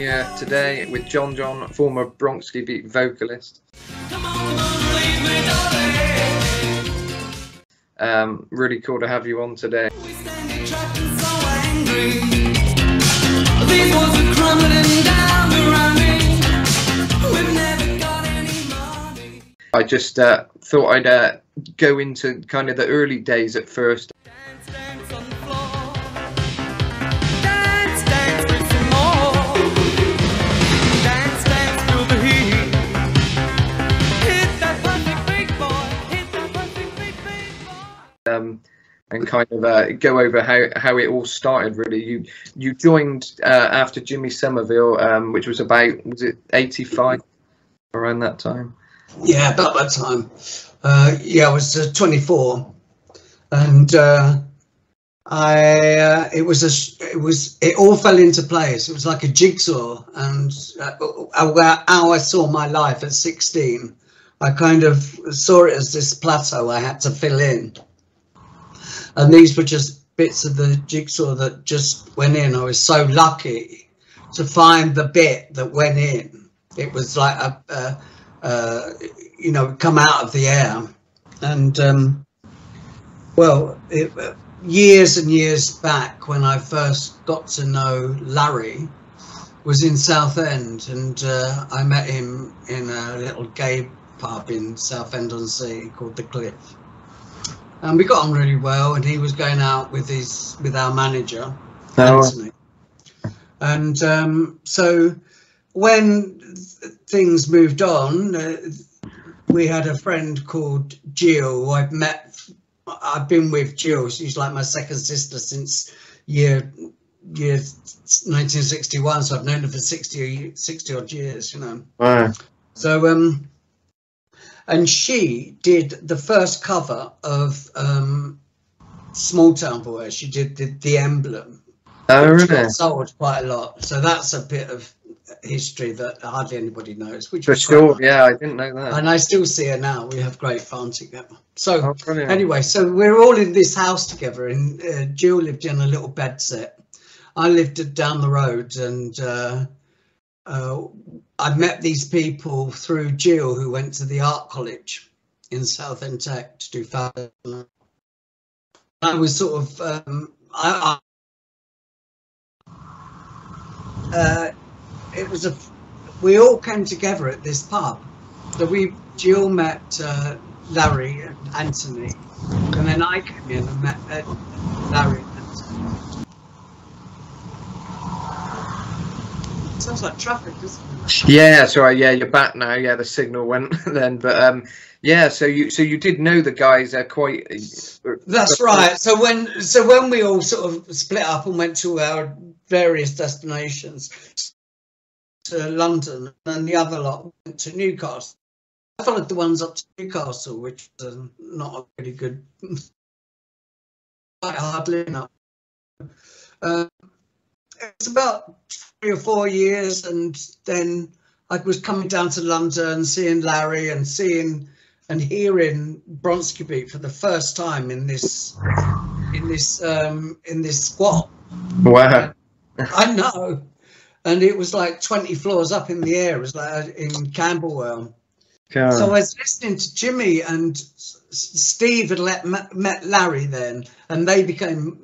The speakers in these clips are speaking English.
here today with John John, former Bronski Beat vocalist. Come on, believe me, darling. Really cool to have you on today. We stand and trapped and so angry. These walls are crumbling down around me. We've never got any money. I just thought I'd go into kind of the early days at first. And kind of go over how it all started. Really, you joined after Jimmy Somerville, which was about, was it 85, around that time? Yeah, about that time. Yeah, I was 24, and it all fell into place. It was like a jigsaw, and how I saw my life at 16, I kind of saw it as this plateau I had to fill in. And these were just bits of the jigsaw that just went in. I was so lucky to find the bit that went in. It was like you know, come out of the air. And well, years and years back, when I first got to know Larry, was in Southend, and I met him in a little gay pub in Southend-on-Sea called The Cliff. And we got on really well, and he was going out with our manager, Anthony. And so when things moved on, we had a friend called Jill, who I've been with Jill. She's like my second sister since year 1961. So I've known her for 60 odd years, you know. Wow. So and she did the first cover of Small Town Boy. She did the Emblem. Oh, really? Which got sold quite a lot. So that's a bit of history that hardly anybody knows. Which for sure, yeah, I didn't know that. And I still see her now. We have great fun together. So anyway, so we're all in this house together, and Jill lived in a little bed set. I lived down the road, and I met these people through Jill, who went to the art college in Southend Tech to do fashion. I was sort of it was we all came together at this pub. So Jill met Larry and Anthony, and then I came in and met Larry and Anthony. Sounds like traffic, doesn't it? Yeah, sorry. Yeah, you're back now. Yeah, the signal went then, but yeah. So you did know the guys are quite. That's right. So when we all sort of split up and went to our various destinations, to London, and the other lot went to Newcastle. I followed the ones up to Newcastle, which is not a really good, quite hardly enough. It's about 3 or 4 years, and then I was coming down to London, seeing Larry and seeing and hearing Bronski Beat for the first time in this squat. Wow! I know, and it was like 20 floors up in the air. It was like in Camberwell. God. So I was listening to Jimmy, and Steve had met Larry then, and they became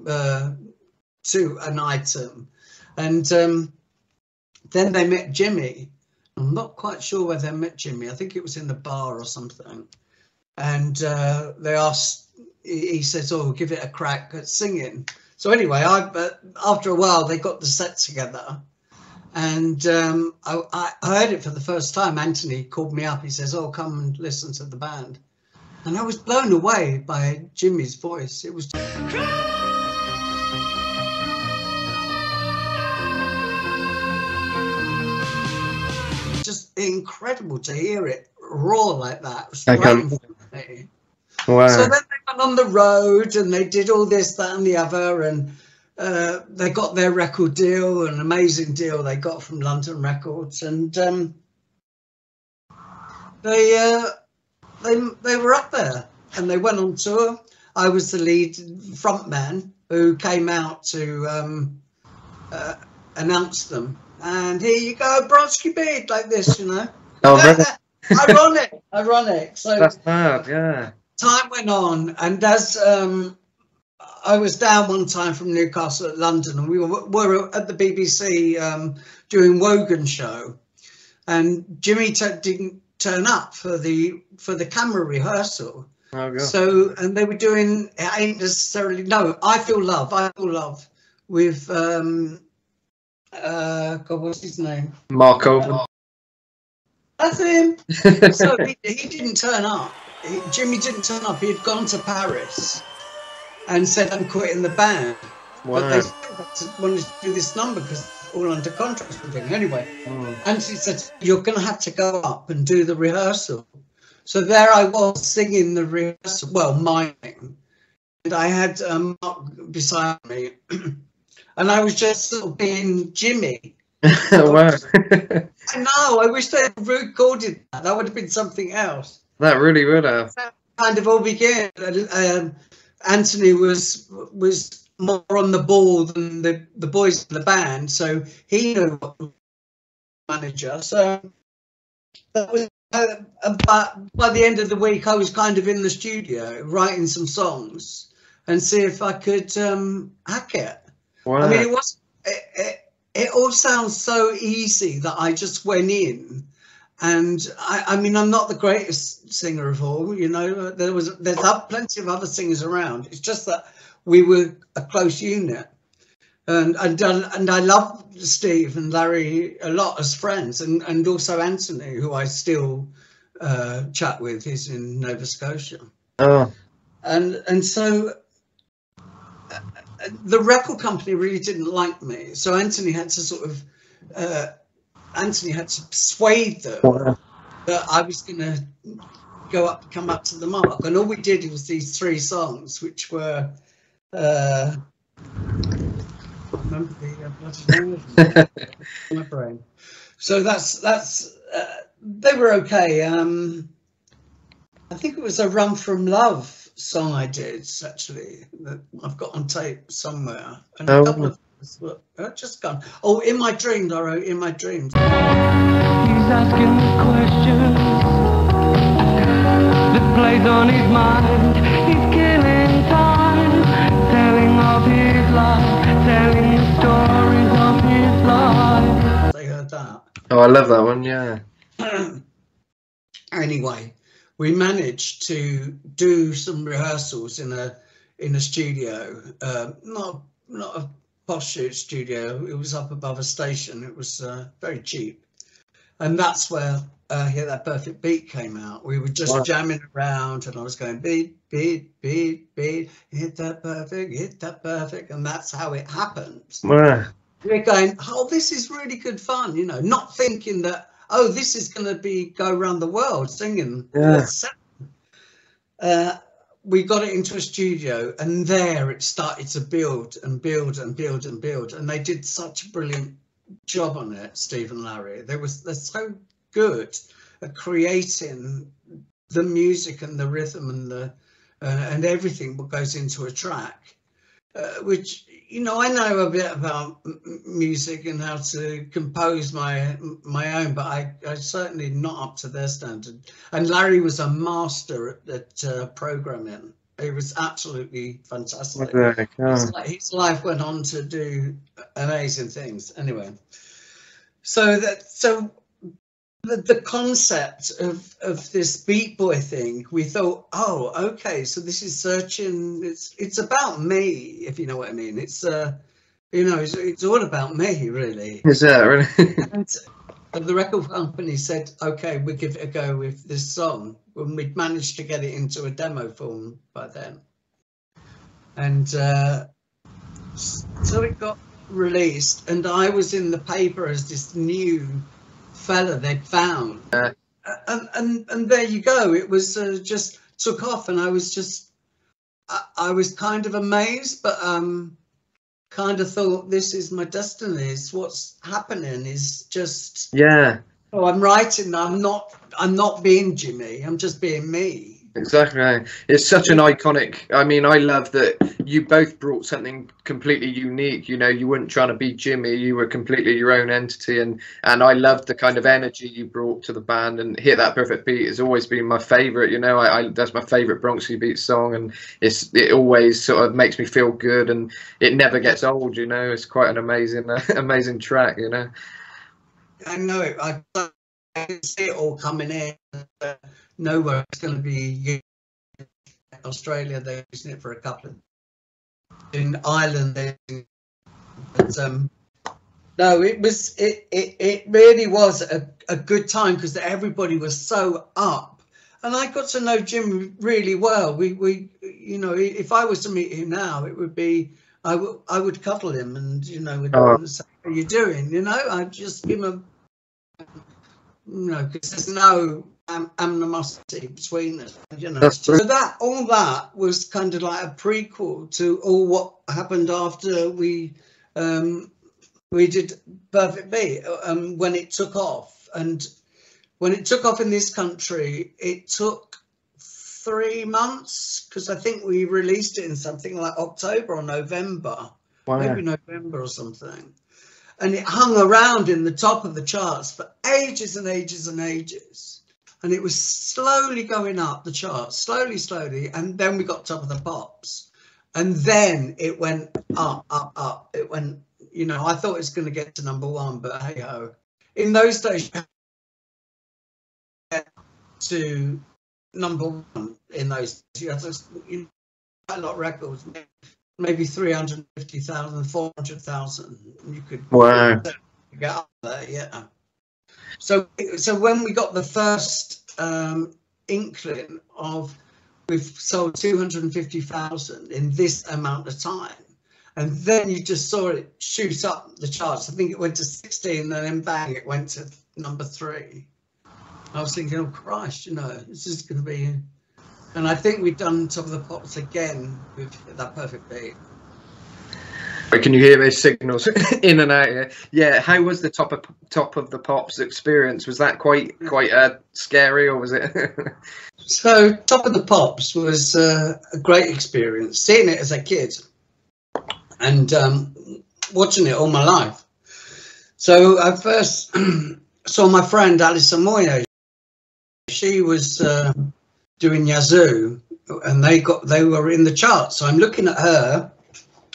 two an item. And then they met Jimmy. I'm not quite sure where they met Jimmy. I think it was in the bar or something. And they asked, he says, oh, give it a crack at singing. So anyway, after a while, they got the set together. And I heard it for the first time. Anthony called me up. He says, oh, come and listen to the band. And I was blown away by Jimmy's voice. It was just incredible to hear it roar like that. Wow. So then they went on the road, and they did all this, that and the other, and they got their record deal, an amazing deal they got from London Records. And they were up there, and they went on tour. I was the lead frontman who came out to announce them and here you go, Bronski Beat, like this, you know. Oh, really? ironic. So that's mad, yeah. Time went on, and as I was down one time from Newcastle at London, and we were at the BBC doing Wogan show, and Jimmy didn't turn up for the camera rehearsal. Oh, yeah. So, and they were doing It Ain't Necessarily No, I Feel Love with God, what's his name? Mark Owen. That's him. So he didn't turn up. Jimmy didn't turn up. He had gone to Paris and said, "I'm quitting the band." Wow. But they wanted to do this number because all under contract with him anyway. Oh. And she said, "You're going to have to go up and do the rehearsal." So there I was singing the rehearsal, well, miming, and I had Mark beside me, and I was just sort of being Jimmy. Wow. I know, I wish they had recorded that. That would have been something else. That really would have. That kind of all began. Anthony was more on the ball than the boys in the band, so he knew what the manager. So that was, by the end of the week, I was kind of in the studio writing some songs and see if I could hack it. Wow. I mean, it all sounds so easy that I just went in, and I mean, I'm not the greatest singer of all, you know. There's plenty of other singers around. It's just that we were a close unit, and I love Steve and Larry a lot as friends, and also Anthony, who I still chat with. He's in Nova Scotia. Oh, and so. The record company really didn't like me, so Anthony had to persuade them that I was going to come up to the mark. And all we did was these three songs, which were I remember the bloody name of them in my brain. So that's they were okay. I think it was a Run From Love song I did, actually, that I've got on tape somewhere, and a couple of those were just gone. Oh, In My Dreams, I wrote In My Dreams. He's asking the questions that plays on his mind. He's killing time, telling of his life, telling the stories of his life. They heard that. Oh, I love that one, yeah. Anyway, we managed to do some rehearsals in a studio, not a posh studio. It was up above a station. It was very cheap, and that's where Hit That Perfect Beat came out. We were just jamming around, and I was going beat, beat, beat, beat, hit that perfect, and that's how it happened. Wow. We're going, oh, this is really good fun, you know, not thinking that, oh, this is going to go around the world singing. Yeah. We got it into a studio, and there it started to build and build and build and build. And they did such a brilliant job on it, Steve and Larry. They're so good at creating the music and the rhythm and and everything what goes into a track, which, you know, I know a bit about music and how to compose my own, but I'm certainly not up to their standard. And Larry was a master at programming. It was absolutely fantastic. Okay. His life went on to do amazing things. Anyway, so the concept of this Beat Boy thing, we thought, oh, okay, so this is searching, it's about me, if you know what I mean. It's you know, it's all about me, really. Is that really? And the record company said, okay, we'll give it a go with this song, when we'd managed to get it into a demo form by then, and so it got released, and I was in the paper as this new fella they'd found, and there you go. It was just took off, and I was just I was kind of amazed, but kind of thought, this is my destiny. It's what's happening. Is just, yeah. Oh, I'm writing. I'm not being Jimmy. I'm just being me. Exactly. It's such an iconic. I mean, I love that you both brought something completely unique. You know, you weren't trying to be Jimmy. You were completely your own entity. And I loved the kind of energy you brought to the band. And Hit That Perfect Beat has always been my favourite. You know, I that's my favourite Bronski Beat song. And it always sort of makes me feel good. And it never gets old, you know. It's quite an amazing, amazing track, you know. I know it. I can see it all coming in. Nowhere it's going to be Australia. They're using it for a couple of in Ireland. They're using it. But no, it really was a good time because everybody was so up, and I got to know Jim really well. We you know, if I was to meet him now, it would be I would cuddle him and, you know, say, "How are you doing?" You know, I'd just give him a. No, because there's no animosity between us, you know. So that all that was kind of like a prequel to all what happened after we did Perfect Beat, when it took off. And when it took off in this country, it took 3 months because I think we released it in something like October or November. Wow. Maybe November or something. And it hung around in the top of the charts for ages and ages and ages. And it was slowly going up the charts, slowly, slowly. And then we got Top of the Pops. And then it went up, up, up. It went, you know, I thought it was going to get to #1, but hey ho. In those days, you had to #1 in those days. You had to, you know, quite a lot of records. Maybe 350,000, 400,000. You could get up there, yeah. So when we got the first inkling of we've sold 250,000 in this amount of time, and then you just saw it shoot up the charts. I think it went to 16, and then bang, it went to #3. I was thinking, oh Christ, you know, this is going to be. And I think we've done Top of the Pops again with That Perfect Beat. Can you hear those signals in and out? Yeah. Yeah. How was the Top of the Pops experience? Was that quite scary, or was it? So Top of the Pops was a great experience. Seeing it as a kid and watching it all my life. So I first saw my friend Alison Moyet. She was. Doing Yazoo, and they were in the charts. So I'm looking at her.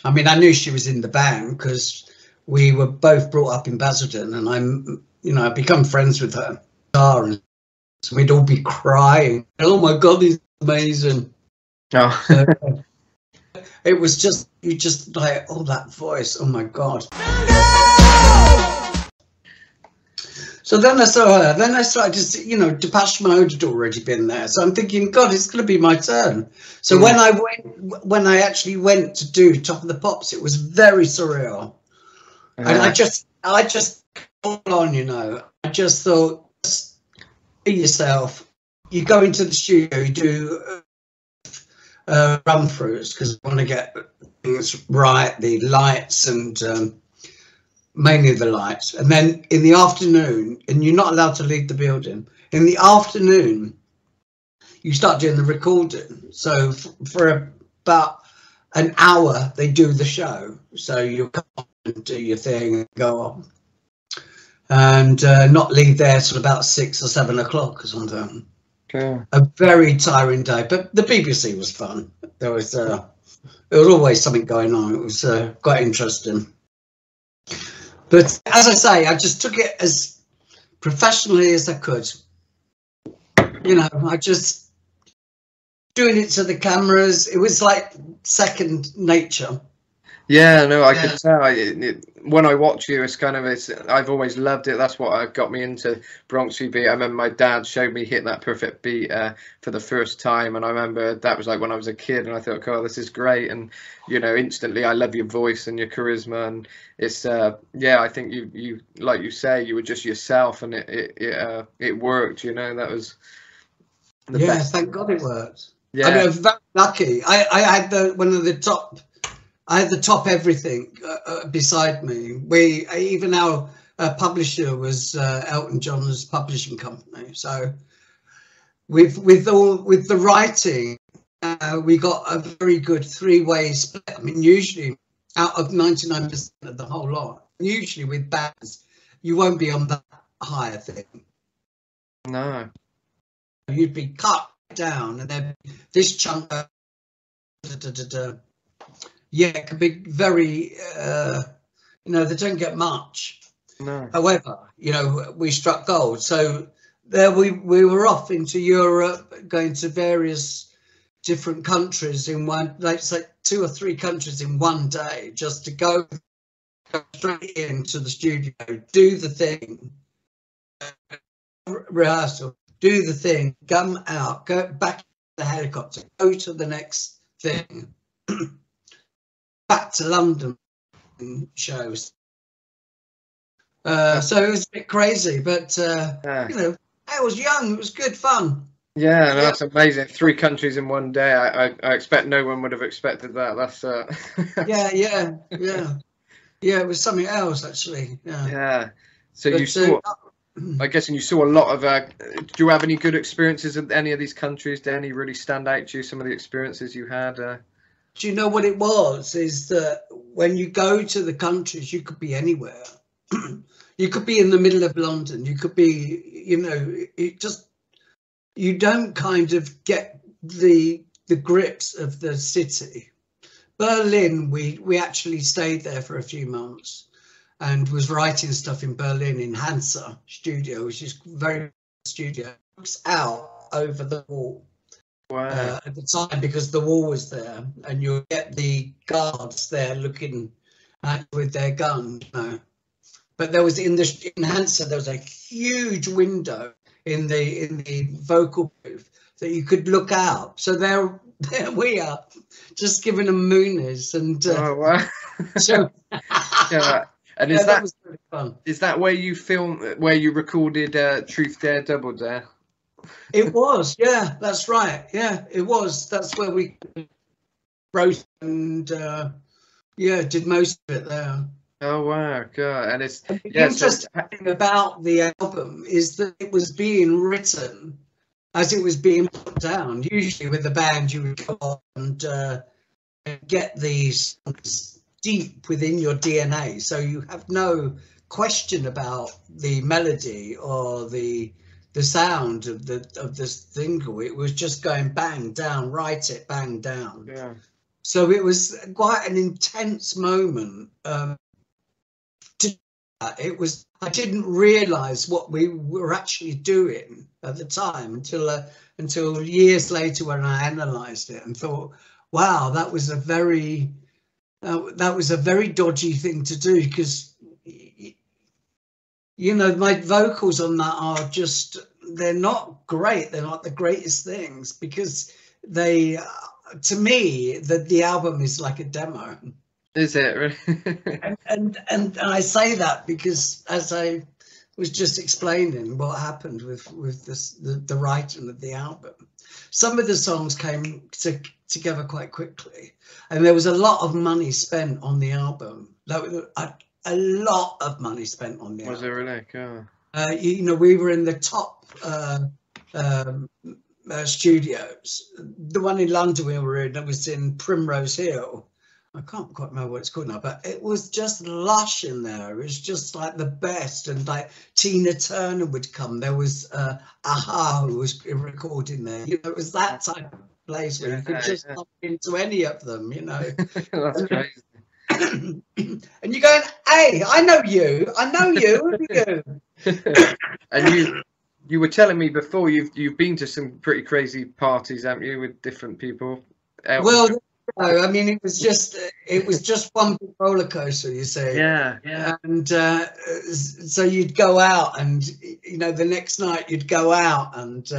I mean, I knew she was in the band because we were both brought up in Basildon, and I've become friends with her. And so we'd all be crying. Oh my God, this is amazing! Oh. It was just like, oh, that voice. Oh my God. So then I saw her, then I started to see, you know, Depeche Mode had already been there. So I'm thinking, God, it's going to be my turn. So yeah. when I actually went to do Top of the Pops, it was very surreal. Yeah. And I just hold on, you know, I just thought, just be yourself. You go into the studio, you do run throughs because I want to get things right, the lights and, mainly the lights, and then in the afternoon, and you're not allowed to leave the building. In the afternoon, you start doing the recording. So for about an hour, they do the show. So you come on and do your thing and go on, and not leave there till about 6 or 7 o'clock or something. Okay. A very tiring day, but the BBC was fun. There was always something going on. It was quite interesting. But as I say, I just took it as professionally as I could. You know, I just doing it to the cameras. It was like second nature. Yeah, no, I could tell. When I watch you, I've always loved it. That's what got me into Bronski Beat. I remember my dad showed me Hit That Perfect Beat for the first time, and I remember that was like when I was a kid, and I thought, oh, this is great. And, you know, instantly I love your voice and your charisma, and it's I think you like you say, you were just yourself, and it worked, you know. That was the best. Thank God it worked. Yeah, I mean, I was very lucky. I had the top everything beside me. Even our publisher was Elton John's publishing company. So with the writing, we got a very good three-way split. I mean, usually out of 99% of the whole lot, usually with bands, you won't be on that higher thing. No. You'd be cut down, and then this chunk of yeah, it can be very, you know, they don't get much. No. However, you know, we struck gold. So there we were off into Europe, going to various different countries in one, let's like 2 or 3 countries in one day, just to go straight into the studio, do the thing, rehearsal, do the thing, come out, go back to the helicopter, go to the next thing, back to London shows. So it was a bit crazy, but yeah. You know, I was young, it was good fun. Yeah, no, that's amazing. 3 countries in one day. I expect no one would have expected that. That's yeah, it was something else, actually. Yeah, yeah. So but, you saw, I guess, and you saw a lot of do you have any good experiences in any of these countries? Did any really stand out to you, some of the experiences you had? Do you know what it was, is that when you go to the countries, you could be anywhere. You could be in the middle of London, you could be, you know, it just, you don't kind of get the grips of the city. Berlin, we actually stayed there for a few months and was writing stuff in Berlin in Hansa Studio, which is very studio, looks out over the wall. Wow. At the time, because the wall was there, and you'll get the guards there looking at with their gun, you know. But there was in Hansa, there was a huge window in the vocal booth that you could look out. So there we are, just giving them moonies and. Oh wow! So yeah, and is that was really fun. Is that where you filmed, where you recorded Truth Dare Double Dare? It was, yeah, that's right, yeah, it was. That's where we wrote and yeah, did most of it there. Oh wow, God. And it's the interesting thing about the album is that it was being written as it was being put down. Usually with the band you would go on and get these deep within your DNA, so you have no question about the melody or the sound of this thing. It was just going bang down, write it, bang down. Yeah. So it was quite an intense moment. It was, I didn't realise what we were actually doing at the time until years later when I analysed it and thought, wow, that was a very dodgy thing to do, because, you know, my vocals on that are just, they're not great. They're not the greatest things, because they, to me, the album is like a demo. Is it really? and I say that because, as I was just explaining, what happened with this, the writing of the album, some of the songs came together quite quickly, and there was a lot of money spent on the album. Like a lot of money spent on the album. Was it really? Yeah. You know, we were in the top studios. The one in London we were in, that was in Primrose Hill. I can't quite remember what it's called now, but it was just lush in there. It was just like the best, and like Tina Turner would come. There was Aha who was recording there. You know, it was that type of place where you could just pop into any of them, you know. That's crazy. And you're going, hey, I know you, and you were telling me before you've been to some pretty crazy parties, haven't you, with different people? Well. No, I mean, it was just one big roller coaster, you see. Yeah, yeah. And so you'd go out, and you know, the next night you'd go out, and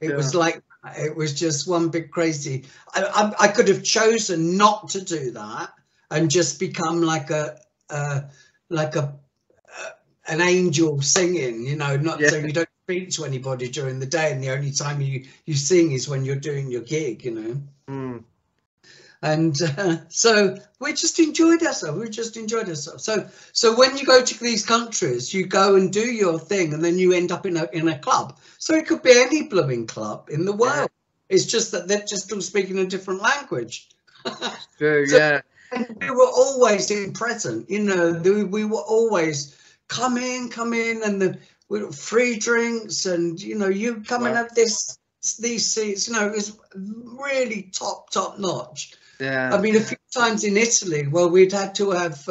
it was like, it was just one big crazy. I could have chosen not to do that and just become like an angel singing, you know, not so you don't speak to anybody during the day, and the only time you sing is when you're doing your gig, you know. Mm. And so we just enjoyed ourselves. So when you go to these countries, you go and do your thing, and then you end up in a club. So it could be any blooming club in the world. Yeah. It's just that they're just all speaking a different language. True, so, yeah. And we were always in present, you know. We were always come in, and free drinks, and you know, you come and have these seats. You know, it was really top notch. Yeah. I mean, a few times in Italy, well, we'd had to have,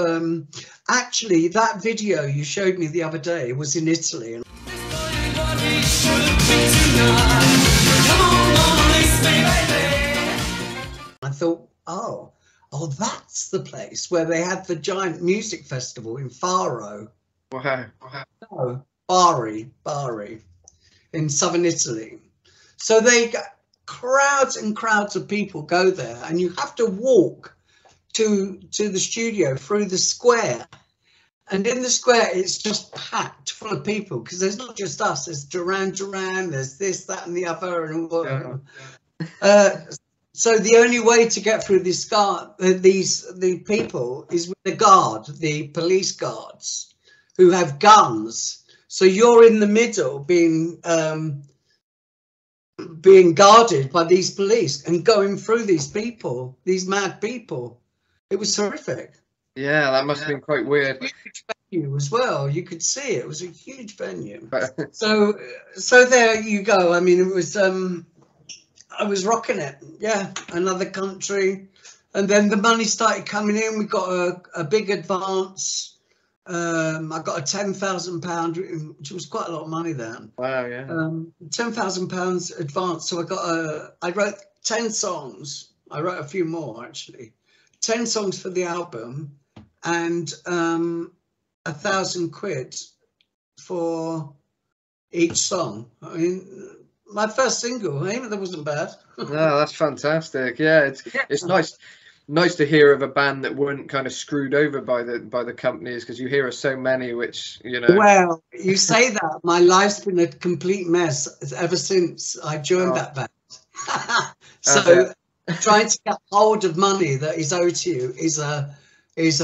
actually, that video you showed me the other day was in Italy. I thought, oh, that's the place where they had the giant music festival in Faro. Wow. No, Bari, in southern Italy. So they got crowds and crowds of people go there, and you have to walk to the studio through the square, and in the square it's just packed full of people, because there's not just us, there's Duran, there's this, that and the other, and all so the only way to get through this the people is with the police guards who have guns, so you're in the middle being guarded by these police and going through these mad people. It was horrific. Yeah, that must have been quite weird. Huge venue as well, you could see it was a huge venue. so there you go. I mean, it was I was rocking it. Yeah, another country, and then the money started coming in. We got a big advance. I got a £10,000, which was quite a lot of money then. Wow, yeah. £10,000 advance. So I wrote 10 songs. I wrote a few more actually. 10 songs for the album, and £1,000 for each song. I mean, my first single, that wasn't bad. No, that's fantastic. Yeah, it's nice. Nice to hear of a band that weren't kind of screwed over by the companies, because you hear of so many, which, you know. Well, you say that. My life's been a complete mess ever since I joined that band. So trying to get hold of money that is owed to you is a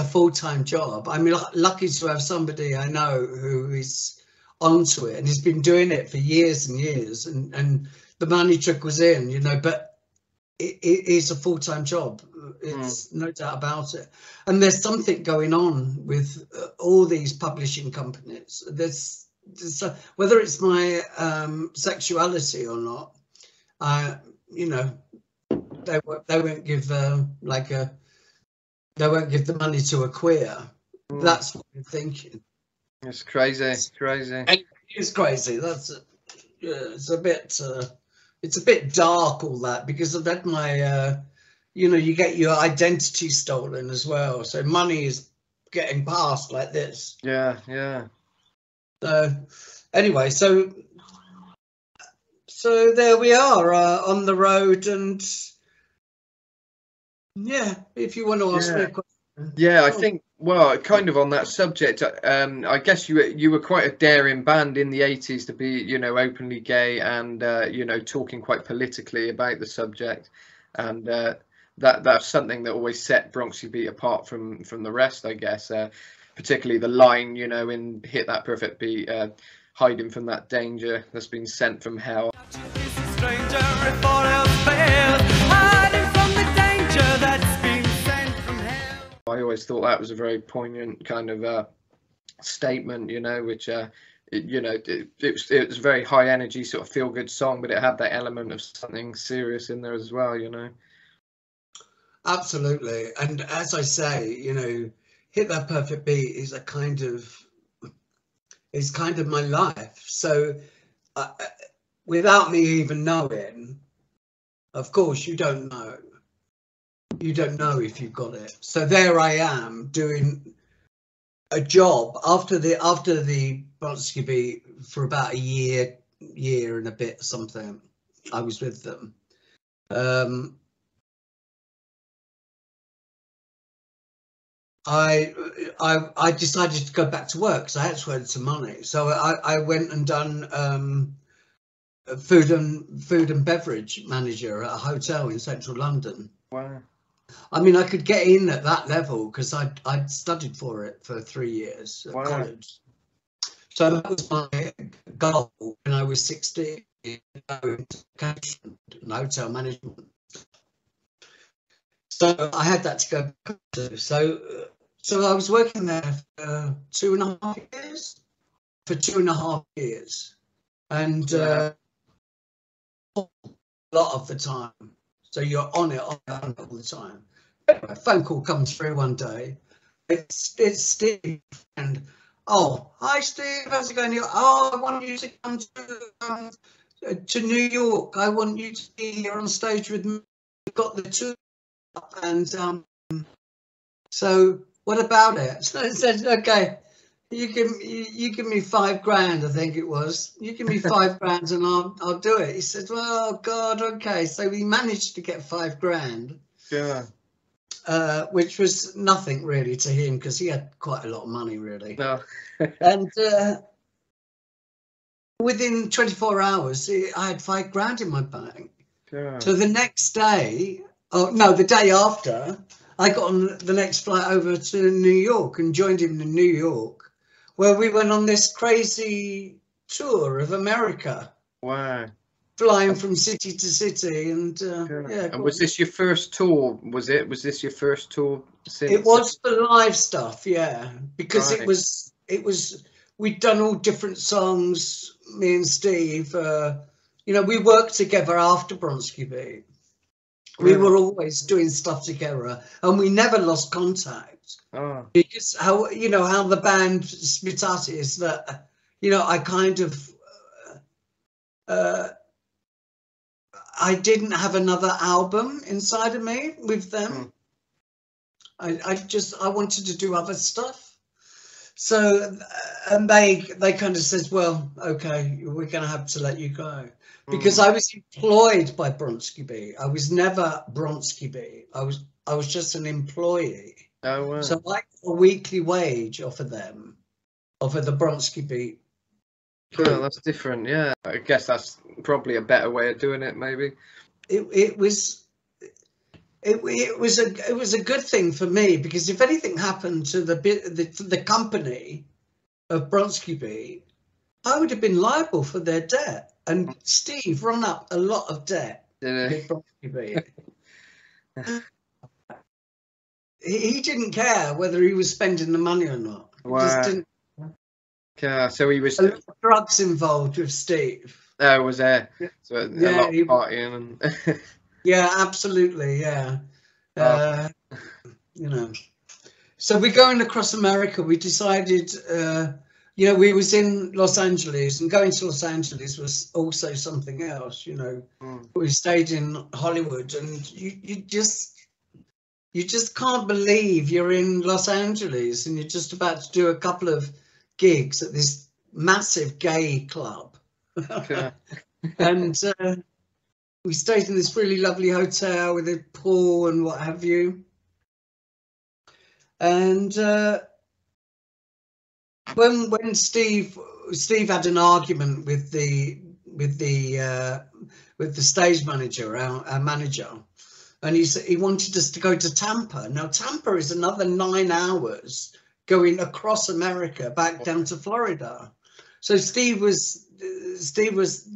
full-time job. I mean, lucky to have somebody I know who is onto it and has been doing it for years and years, and the money trickles in, you know, but it is a full-time job. It's no doubt about it. And there's something going on with all these publishing companies. There's whether it's my sexuality or not, you know, they won't give they won't give the money to a queer. That's what I'm thinking. It's crazy. It's crazy. That's it. Yeah, it's a bit. It's a bit dark, all that, because I've had my, you know, you get your identity stolen as well. So money is getting passed like this. Yeah. So anyway, so there we are on the road, and yeah, if you want to ask me a question. Yeah, I think, well, kind of on that subject, I guess you were quite a daring band in the 80s to be, you know, openly gay and, you know, talking quite politically about the subject. And that's something that always set Bronski Beat apart from the rest, I guess, particularly the line, you know, in Hit That Perfect Beat, hiding from that danger that's been sent from hell. I always thought that was a very poignant kind of statement, you know, which, you know, it was a very high energy sort of feel good song, but it had that element of something serious in there as well, you know. Absolutely. And as I say, you know, Hit That Perfect Beat is a kind of, is kind of my life. So without me even knowing, of course, you don't know. You don't know if you've got it. So there I am doing a job after the Bronski Beat for about a year and a bit or something. I was with them. I decided to go back to work because I had to earn some money. So I went and done food and beverage manager at a hotel in central London. Wow. I mean, I could get in at that level because I'd studied for it for 3 years at college. So that was my goal when I was 16, and hotel management. So I had that to go back to. So I was working there for 2.5 years. And a lot of the time. So you're on it all the time. A phone call comes through one day. It's Steve, and oh, hi Steve, how's it going? Oh, I want you to come to New York. I want you to be here on stage with me. We've got the tour, and so what about it? So I said, okay, you give me $5,000, I think it was. You give me $5,000 and I'll do it. He said, well, God, okay. So we managed to get $5,000. Yeah. Which was nothing really to him because he had quite a lot of money really. No. And within 24 hours, I had $5,000 in my bank. Yeah. So the next day, oh no, the day after, I got on the next flight over to New York and joined him in New York, where we went on this crazy tour of America. Wow. Flying from city to city. And yeah. And was this your first tour? Was this your first tour? Since? It was for live stuff, yeah. Because right. it was, we'd done all different songs, me and Steve. You know, we worked together after Bronski Beat. We were always doing stuff together, and we never lost contact. Oh. Because how, you know, how the band split out is that, you know, I kind of, I didn't have another album inside of me with them. Mm. I wanted to do other stuff. So, and they kind of said, well, okay, we're going to have to let you go. Because I was employed by Bronski Beat. I was never Bronski Beat. I was just an employee. Oh, wow. So I got a weekly wage off of them, off of the Bronski Beat. Well, that's different, yeah. I guess that's probably a better way of doing it, maybe. It was a good thing for me because if anything happened to the company of Bronski Beat, I would have been liable for their debt. And Steve run up a lot of debt. He didn't care whether he was spending the money or not. Wow. Just didn't. Yeah, so he was a lot of drugs involved with Steve. There was there. So yeah, a lot of partying and yeah, absolutely, yeah. Oh. You know. So we're going across America. We decided you know, we was in Los Angeles, and going to Los Angeles was also something else, you know. Mm. We stayed in Hollywood, and you just can't believe you're in Los Angeles and you're just about to do a couple of gigs at this massive gay club. Okay. And we stayed in this really lovely hotel with a pool and what have you. And When Steve had an argument with the stage manager, our manager, and he wanted us to go to Tampa. Now Tampa is another 9 hours going across America back down to Florida. So Steve was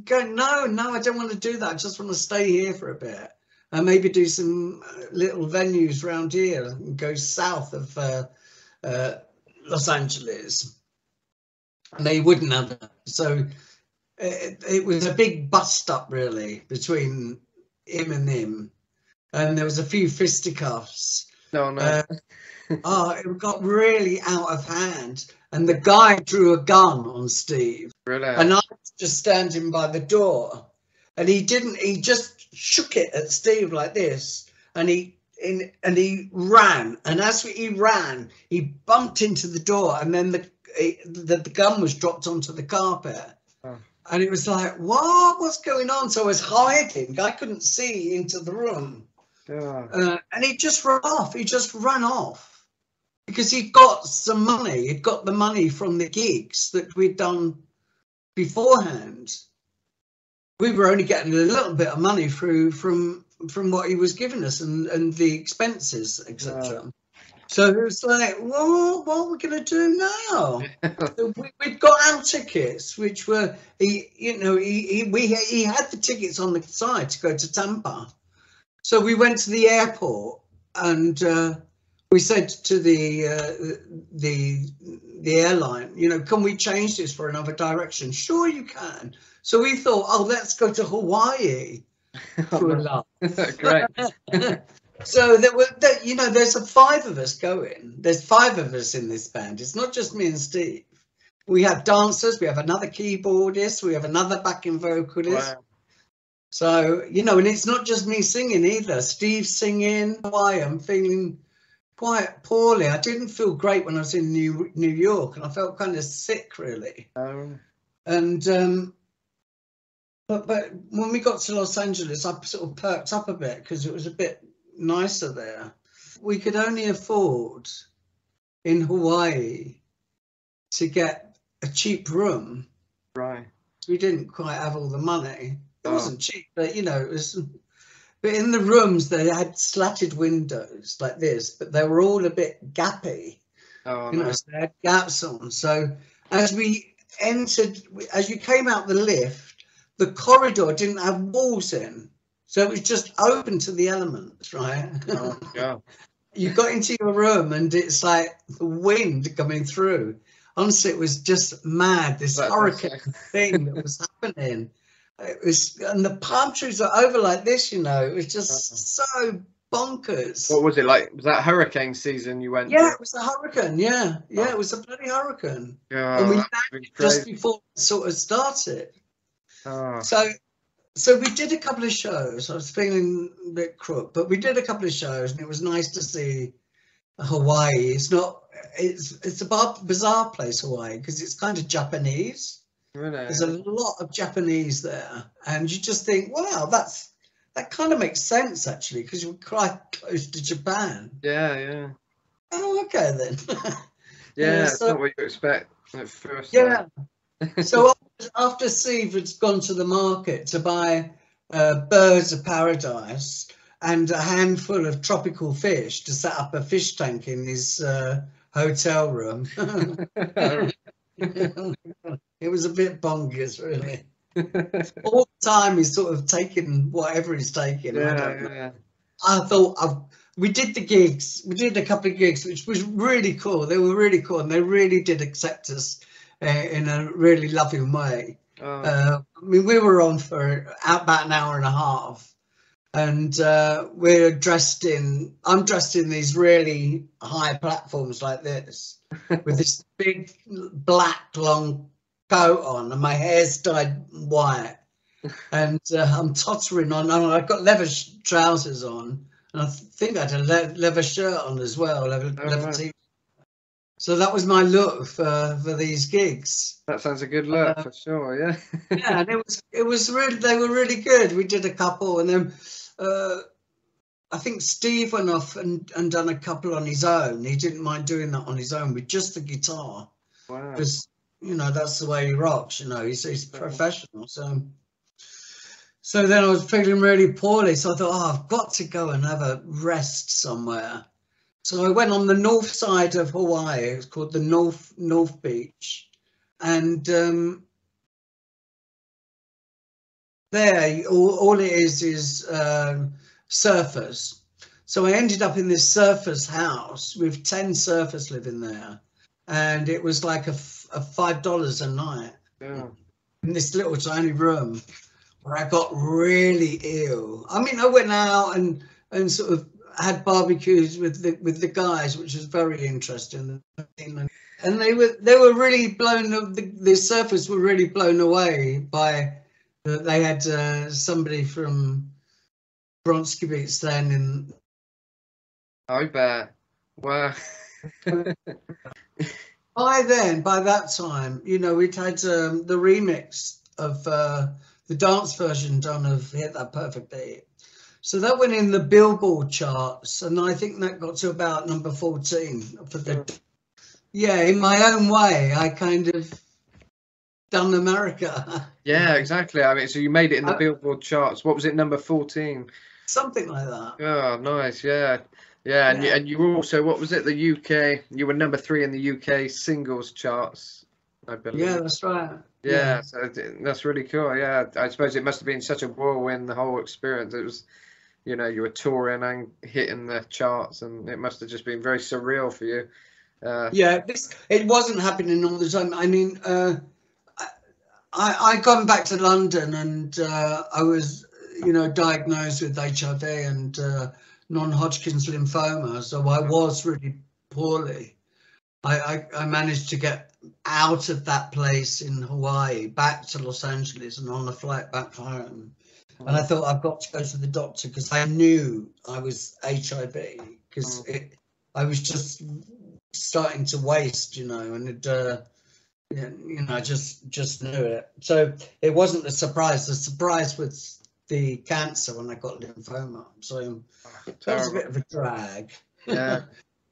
going, no, I don't want to do that. I just want to stay here for a bit and maybe do some little venues around here and go south of Los Angeles. And they wouldn't have that. So it was a big bust up really between him and them, and there was a few fisticuffs. Oh, it got really out of hand, and the guy drew a gun on Steve. Brilliant. And I was just standing by the door, and he just shook it at Steve like this, and he ran, and as he ran, he bumped into the door, and then the gun was dropped onto the carpet. Oh. And it was like, what's going on? So I was hiding. I couldn't see into the room. Yeah. And he just ran off. Because he'd got some money. He'd got the money from the gigs that we'd done beforehand. We were only getting a little bit of money through from from what he was giving us and the expenses, etc. So it was like, well, what are we going to do now? We'd got our tickets, which were, he had the tickets on the side to go to Tampa. So we went to the airport and we said to the airline, can we change this for another direction? Sure, you can. So we thought, oh, let's go to Hawaii for a laugh. Great. So there's five of us going. There's five of us in this band. It's not just me and Steve. We have dancers. We have another keyboardist. We have another backing vocalist. Wow. So and it's not just me singing either. Steve's singing. Why I'm feeling quite poorly. I didn't feel great when I was in New York, and I felt kind of sick really. But when we got to Los Angeles, I sort of perked up a bit because it was a bit nicer there. We could only afford in Hawaii to get a cheap room. Right. We didn't quite have all the money. It wasn't cheap, but it was. But in the rooms they had slatted windows like this, but they were all a bit gappy. So they had gaps on. So as we entered, as you came out the lift, the corridor didn't have walls in. So it was just open to the elements, right? Oh, yeah. You got into your room and it's like the wind coming through. Honestly, it was just mad, this hurricane thing that was happening. It was, and the palm trees were over like this, it was just so bonkers. What was it like? Was that hurricane season you went? Yeah, it was a hurricane, yeah. Yeah, it was a bloody hurricane. Yeah, and we landed just before it sort of started. Oh. So we did a couple of shows. I was feeling a bit crook, but we did a couple of shows, and it was nice to see Hawaii. It's a bizarre place, Hawaii, because it's kind of Japanese. Really? There's a lot of Japanese there, and you just think, wow, that kind of makes sense actually, because we're quite close to Japan. Yeah, yeah. Oh, okay then. Yeah, it's not what you expect at first. Yeah. So after Steve had gone to the market to buy birds of paradise and a handful of tropical fish to set up a fish tank in his hotel room, it was a bit bonkers, really. All the time he's sort of taking whatever he's taking. Yeah, I don't know. Yeah. I thought we did the gigs. We did a couple of gigs, which was really cool. They were really cool, and they really did accept us in a really loving way. I mean, we were on for about an hour and a half, and I'm dressed in these really high platforms like this with this big black long coat on, and my hair's dyed white, and I'm tottering on, and I've got leather trousers on, and I think I had a leather shirt on as well, leather t-shirt. So that was my look for these gigs. That sounds a good look for sure, yeah. Yeah, and it was really, they were really good. We did a couple, and then I think Steve went off and done a couple on his own. He didn't mind doing that on his own with just the guitar. Wow. Because that's the way he rocks. He's professional. So then I was feeling really poorly. So I thought, I've got to go and have a rest somewhere. So I went on the north side of Hawaii. It's called the North Beach, and there all it is surfers. So I ended up in this surfers' house with 10 surfers living there, and it was like a $5 a night. Yeah. In this little tiny room, where I got really ill. I mean, I went out and sort of had barbecues with the guys, which was very interesting, and they were really blown. The surfers were really blown away by that. They had somebody from Bronski Beat standing. I bet. Wow. By that time, we'd had the remix of the dance version done of Hit That Perfect Beat. So that went in the Billboard charts, and I think that got to about number 14. In my own way, I kind of done America. Yeah, exactly. I mean, so you made it in the Billboard charts. What was it, number 14? something like that. Oh, nice. Yeah. Yeah. And, yeah. You were also, what was it? The UK, you were number 3 in the UK singles charts, I believe. Yeah, that's right. Yeah. So that's really cool. Yeah. I suppose it must have been such a whirlwind, the whole experience. It was, you know, you were touring and hitting the charts, and it must have just been very surreal for you. Yeah, it wasn't happening all the time. I mean, I gone back to London, and I was, you know, diagnosed with HIV and non-Hodgkin's lymphoma. So I was really poorly. I managed to get out of that place in Hawaii, back to Los Angeles, and on the flight back home. And I thought, I've got to go to the doctor, because I knew I was HIV, because I was just starting to waste, you know, and it, you know, I just knew it. So it wasn't a surprise. The surprise was the cancer when I got lymphoma. So that was a bit of a drag. Yeah.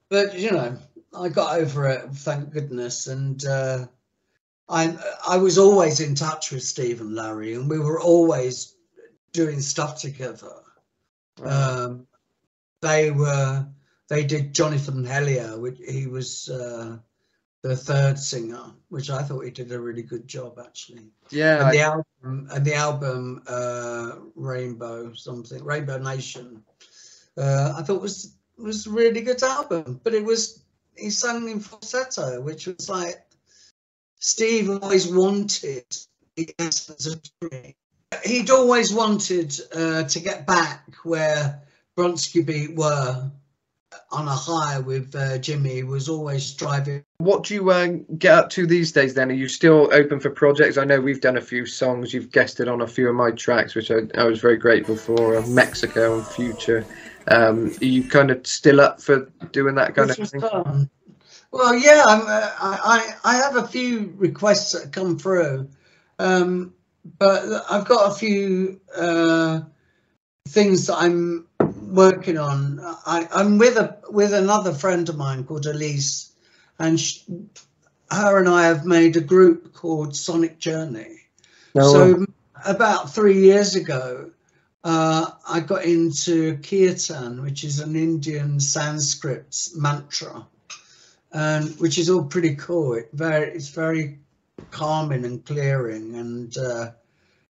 But, you know, I got over it, thank goodness. And I was always in touch with Steve and Larry, and we were always doing stuff together. They did Jonathan Hellier, which he was the third singer, which I thought he did a really good job, actually. Yeah. And the album Rainbow Nation, I thought was a really good album. But it was, he sang in falsetto, which was like, Steve always wanted the essence of Jimmy. He'd always wanted to get back where Bronski Beat were, on a high with Jimmy, was always striving. What do you get up to these days then? Are you still open for projects? I know we've done a few songs, you've guested on a few of my tracks, which I was very grateful for, Mexico and Future. Are you kind of still up for doing that kind of thing? Well, yeah, I have a few requests that come through, but I've got a few things that I'm working on. I'm with another friend of mine called Elise, and her and I have made a group called Sonic Journey. So about 3 years ago, I got into Kirtan, which is an Indian Sanskrit mantra, and which is all pretty cool. It's very calming and clearing, and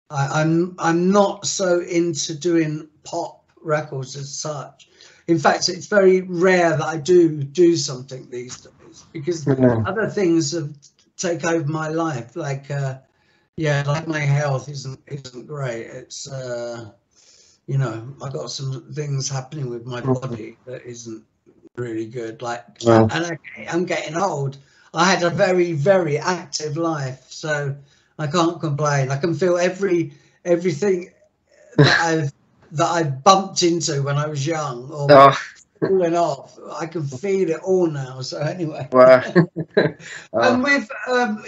I'm not so into doing pop records as such. In fact, it's very rare that I do something these days, because other things have take over my life, like like my health isn't great. It's you know, I've got some things happening with my body that isn't really good, like and I'm getting old. I had a very, very active life, so I can't complain. I can feel everything that I bumped into when I was young or falling off. I can feel it all now. So anyway, and with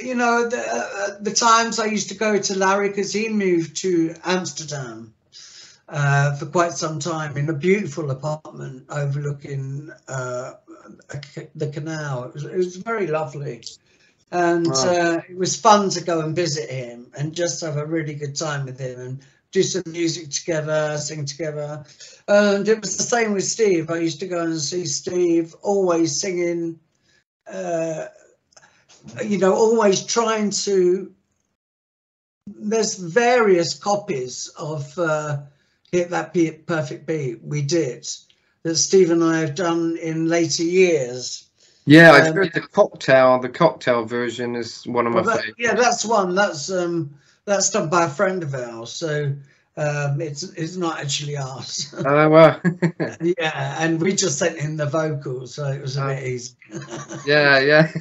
you know, the times I used to go to Larry, because he moved to Amsterdam for quite some time in a beautiful apartment overlooking the canal. It was very lovely, and it was fun to go and visit him and just have a really good time with him and do some music together, sing together. And it was the same with Steve. I used to go and see Steve, always singing, you know, always trying to, there's various copies of Hit That Perfect Beat we did, that Steve and I have done in later years. Yeah, I've heard the cocktail version is one of my favourites. Yeah, that's one, that's done by a friend of ours, so it's not actually ours. Oh, well. Yeah, and we just sent in the vocals, so it was a bit easy. Yeah.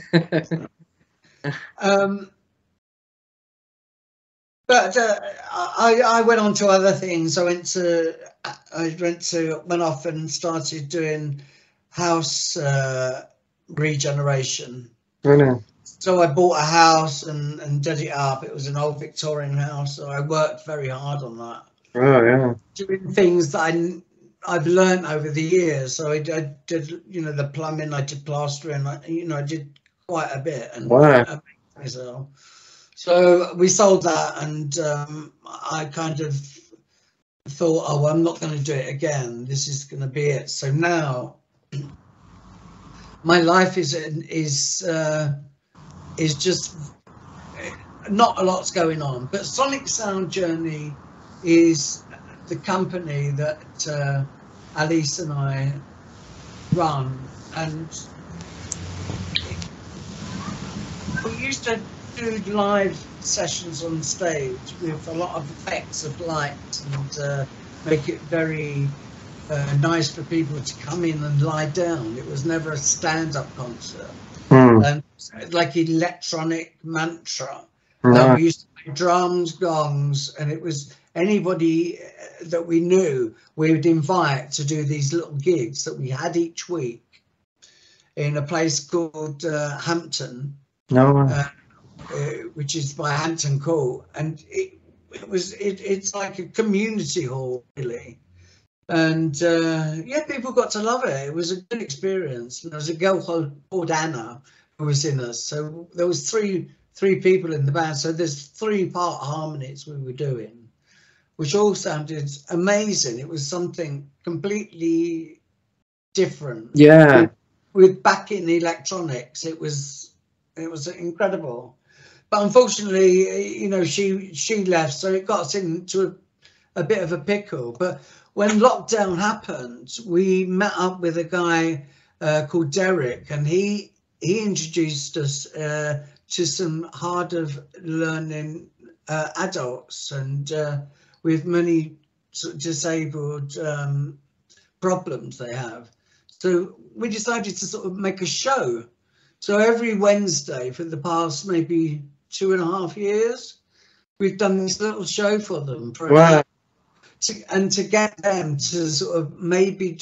But I went on to other things. I went off and started doing house regeneration. Brilliant. So I bought a house and did it up. It was an old Victorian house, so I worked very hard on that. Oh, yeah. Doing things that I've learned over the years. So I did, you know, the plumbing, I did plastering, I did quite a bit. And myself. So we sold that, and I kind of thought, oh, well, I'm not going to do it again. This is going to be it. So now my life is just not a lot's going on. But Sonic Sound Journey is the company that Alice and I run, and we used to do live sessions on stage with a lot of effects of light and make it very nice for people to come in and lie down. It was never a stand-up concert. Mm. And like electronic mantra. Right. We used to play drums, gongs, and it was anybody that we knew we would invite to do these little gigs that we had each week in a place called Hampton. No. Which is by Hampton Court, and it's like a community hall, really, and yeah, people got to love it. It was a good experience. And there was a girl called Anna who was in us, so there was three people in the band. So there's three-part harmonies we were doing, which all sounded amazing. It was something completely different. Yeah, with backing electronics, it was incredible. But unfortunately, you know, she left, so it got us into a bit of a pickle. But when lockdown happened, we met up with a guy called Derek, and he introduced us to some hard-of-learning adults and with many sort of disabled problems they have. So we decided to sort of make a show. So every Wednesday for the past maybe 2.5 years, we've done this little show for them. Wow. To get them to sort of maybe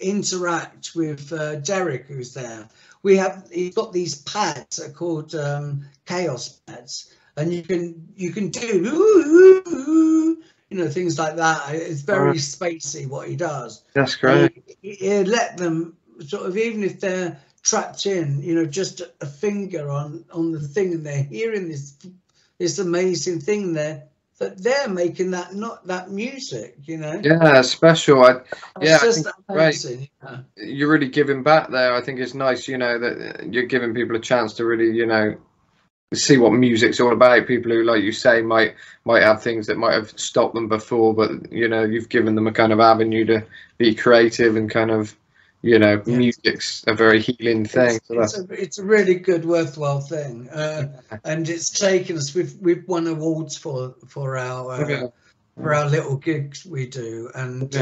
interact with Derek, who's there. He's got these pads that are called chaos pads, and you can do you know, things like that. It's very spacey what he does. That's great. He'll let them sort of, even if they're trapped in, you know, just a finger on the thing, and they're hearing this amazing thing there, that they're making that music, you know. Yeah, special. I think you're really giving back there. I think it's nice, you know, that you're giving people a chance to really, you know, see what music's all about. People who, like you say, might have things that might have stopped them before, but you know, you've given them a kind of avenue to be creative and kind of, you know, music's a very healing thing. It's a really good, worthwhile thing, and it's taken us. We've won awards for our little gigs we do, and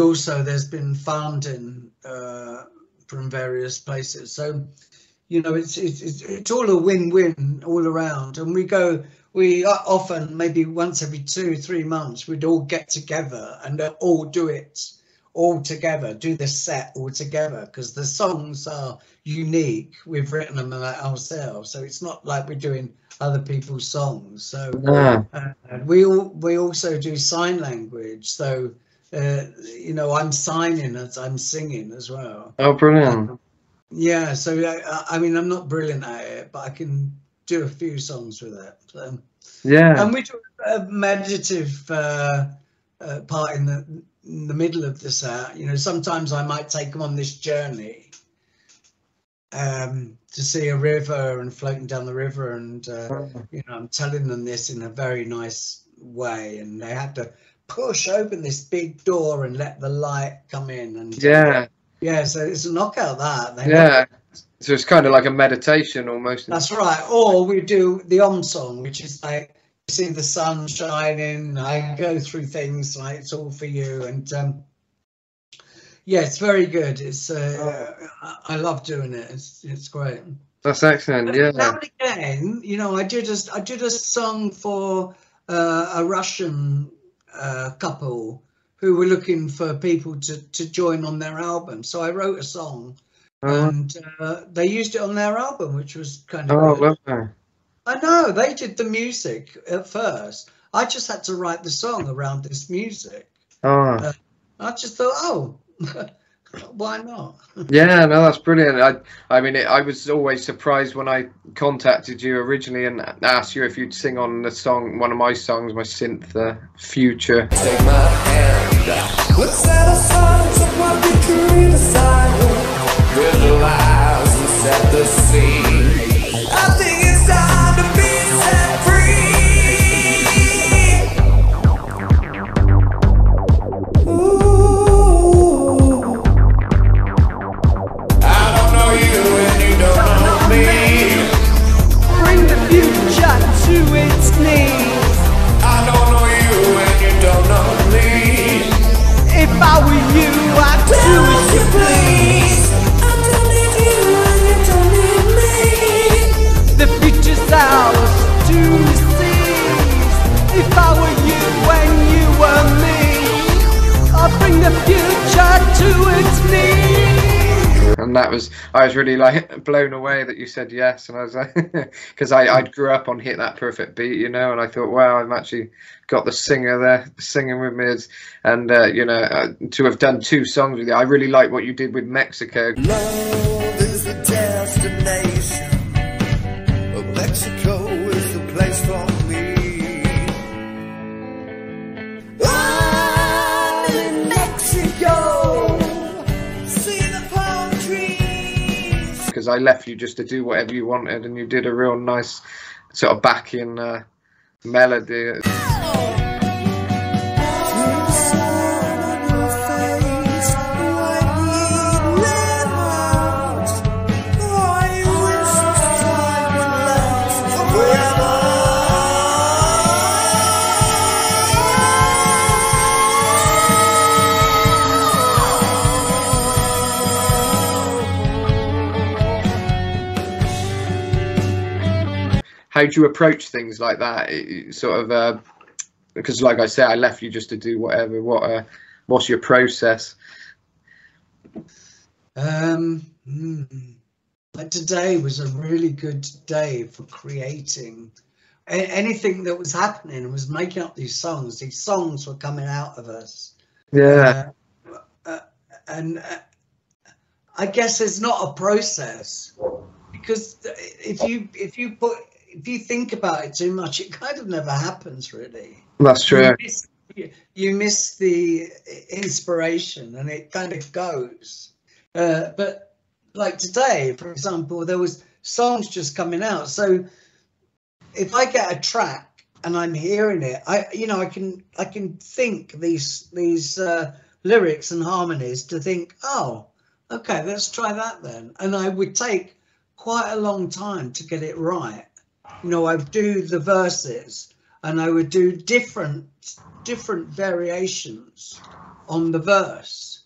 also there's been funding from various places. So, you know, it's all a win-win all around. And we often, maybe once every 2-3 months, we'd all get together and all do it all together, do the set all together, because the songs are unique. We've written them ourselves, so it's not like we're doing other people's songs. So we also do sign language. So you know, I'm signing as I'm singing as well. Oh, brilliant! Yeah, so I mean, I'm not brilliant at it, but I can do a few songs with it. So, yeah, and we do a meditative part in the middle of this set. You know, sometimes I might take them on this journey to see a river and floating down the river, and you know, I'm telling them this in a very nice way, and they have to push open this big door and let the light come in, and yeah, so it's a knockout that they so it's kind of like a meditation almost. That's right. Or we do the Om song, which is like, see the sun shining, I go through things like it's all for you, and yeah, it's very good. It's I love doing it. It's great. That's excellent. Yeah. Now and again, you know, I did a song for a Russian couple who were looking for people to join on their album. So I wrote a song, and they used it on their album, which was kind of lovely. I know, they did the music at first. I just had to write the song around this music. I just thought, why not? Yeah, no, that's brilliant. I mean, I was always surprised when I contacted you originally and asked you if you'd sing on the song, one of my songs, my synth, Future. Take my hand. Let's set aside some of the dream aside. Visualize and set the scene. I think it's time to be set free. That was, I was really like blown away that you said yes, and I was like, because I grew up on Hit That Perfect Beat, you know, and I thought, wow, I've actually got the singer there singing with me, and you know, to have done two songs with you, I really like what you did with Mexico. Love is the destination, but Mexico is the place for me. I'm in Mexico. Because I left you just to do whatever you wanted, and you did a real nice sort of backing melody. How do you approach things like that? It sort of, because like I said, I left you just to do whatever. What's your process? But today was a really good day for creating. Anything that was happening was making up these songs. These songs were coming out of us. Yeah. I guess it's not a process, because if you think about it too much, it kind of never happens, really. That's true. You miss the inspiration, and it kind of goes. But like today, for example, there was songs just coming out. So if I get a track and I'm hearing it, I can think these lyrics and harmonies to think, oh, okay, let's try that then. And I would take quite a long time to get it right. You know, I'd do the verses, and I would do different variations on the verse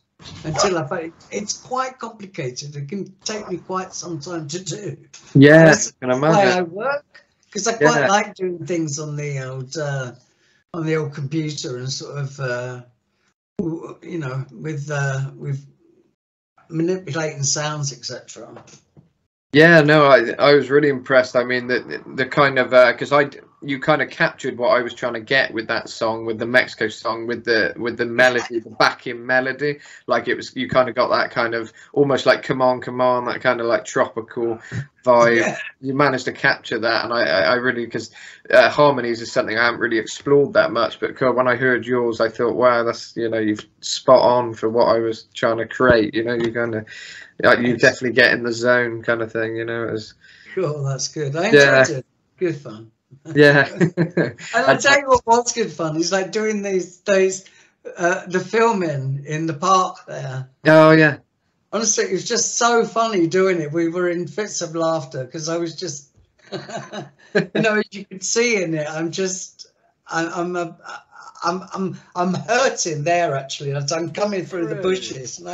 until I find it's quite complicated. It can take me quite some time to do. Yeah, that's why I work, because I quite like doing things on the old computer and sort of you know, with manipulating sounds, etc. Yeah, no, I was really impressed. I mean, the kind of, because you kind of captured what I was trying to get with that song, with the Mexico song, with the melody, the backing melody. Like it was, you kind of got that kind of almost like Come On Come On, that kind of like tropical vibe. Yeah. You managed to capture that, and I really, because harmonies is something I haven't really explored that much. But when I heard yours, I thought, wow, that's, you know, you've spot on for what I was trying to create. You know, you're kind of. Like you definitely get in the zone, kind of thing, you know. It was, cool, that's good. I enjoyed it. Good fun. Yeah. And I'll tell you what was good fun. It's like doing the filming in the park there. Oh, yeah. Honestly, it was just so funny doing it. We were in fits of laughter because I was just, you know, as you can see in it, I'm hurting there, actually. I'm coming through the bushes. And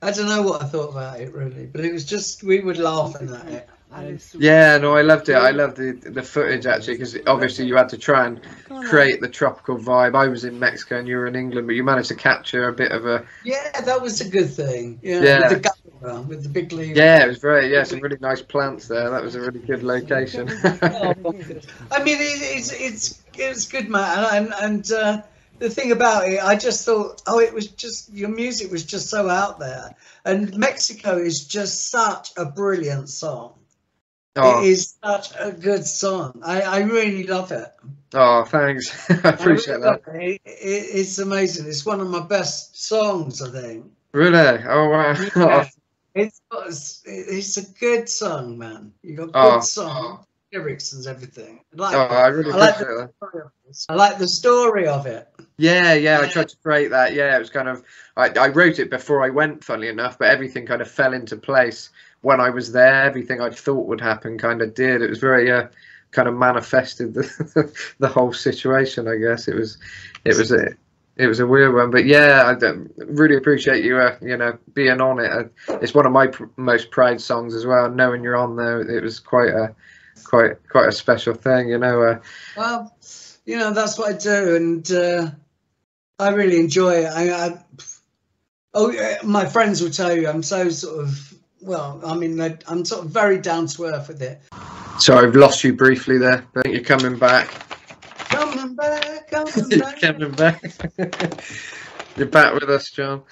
I don't know what I thought about it, really, but it was just, we were laughing at it. Yeah, no, I loved it. I loved the footage, actually, because obviously you had to try and create the tropical vibe. I was in Mexico and you were in England, but you managed to capture a bit of a... Yeah, that was a good thing. You know, yeah. With the big leaves. Yeah, it was very, some really nice plants there. That was a really good location. I mean, it's good, man. And the thing about it, I just thought, oh, it was just, your music was just so out there. And Mexico is just such a brilliant song. Oh. It is such a good song. I really love it. Oh, thanks. I appreciate that. It's amazing. It's one of my best songs, I think. Really? Oh, wow. Yeah. It's a good song, man. You got good song lyrics and everything. I really appreciate that. I like the story of it. Yeah, I tried to create that. Yeah, it was kind of, I wrote it before I went, funnily enough, but everything kind of fell into place when I was there. Everything I thought would happen kind of did. It was very kind of manifested the whole situation, I guess. It was a weird one, but yeah, I really appreciate you you know, being on it. It's one of my most proud songs as well, knowing you're on there. It was quite a special thing, you know. Well, you know, that's what I do, and I really enjoy it. My friends will tell you I'm so sort of, well, I mean, I'm sort of very down to earth with it. So I've lost you briefly there, but I think you're coming back. Coming back. You're back with us, John.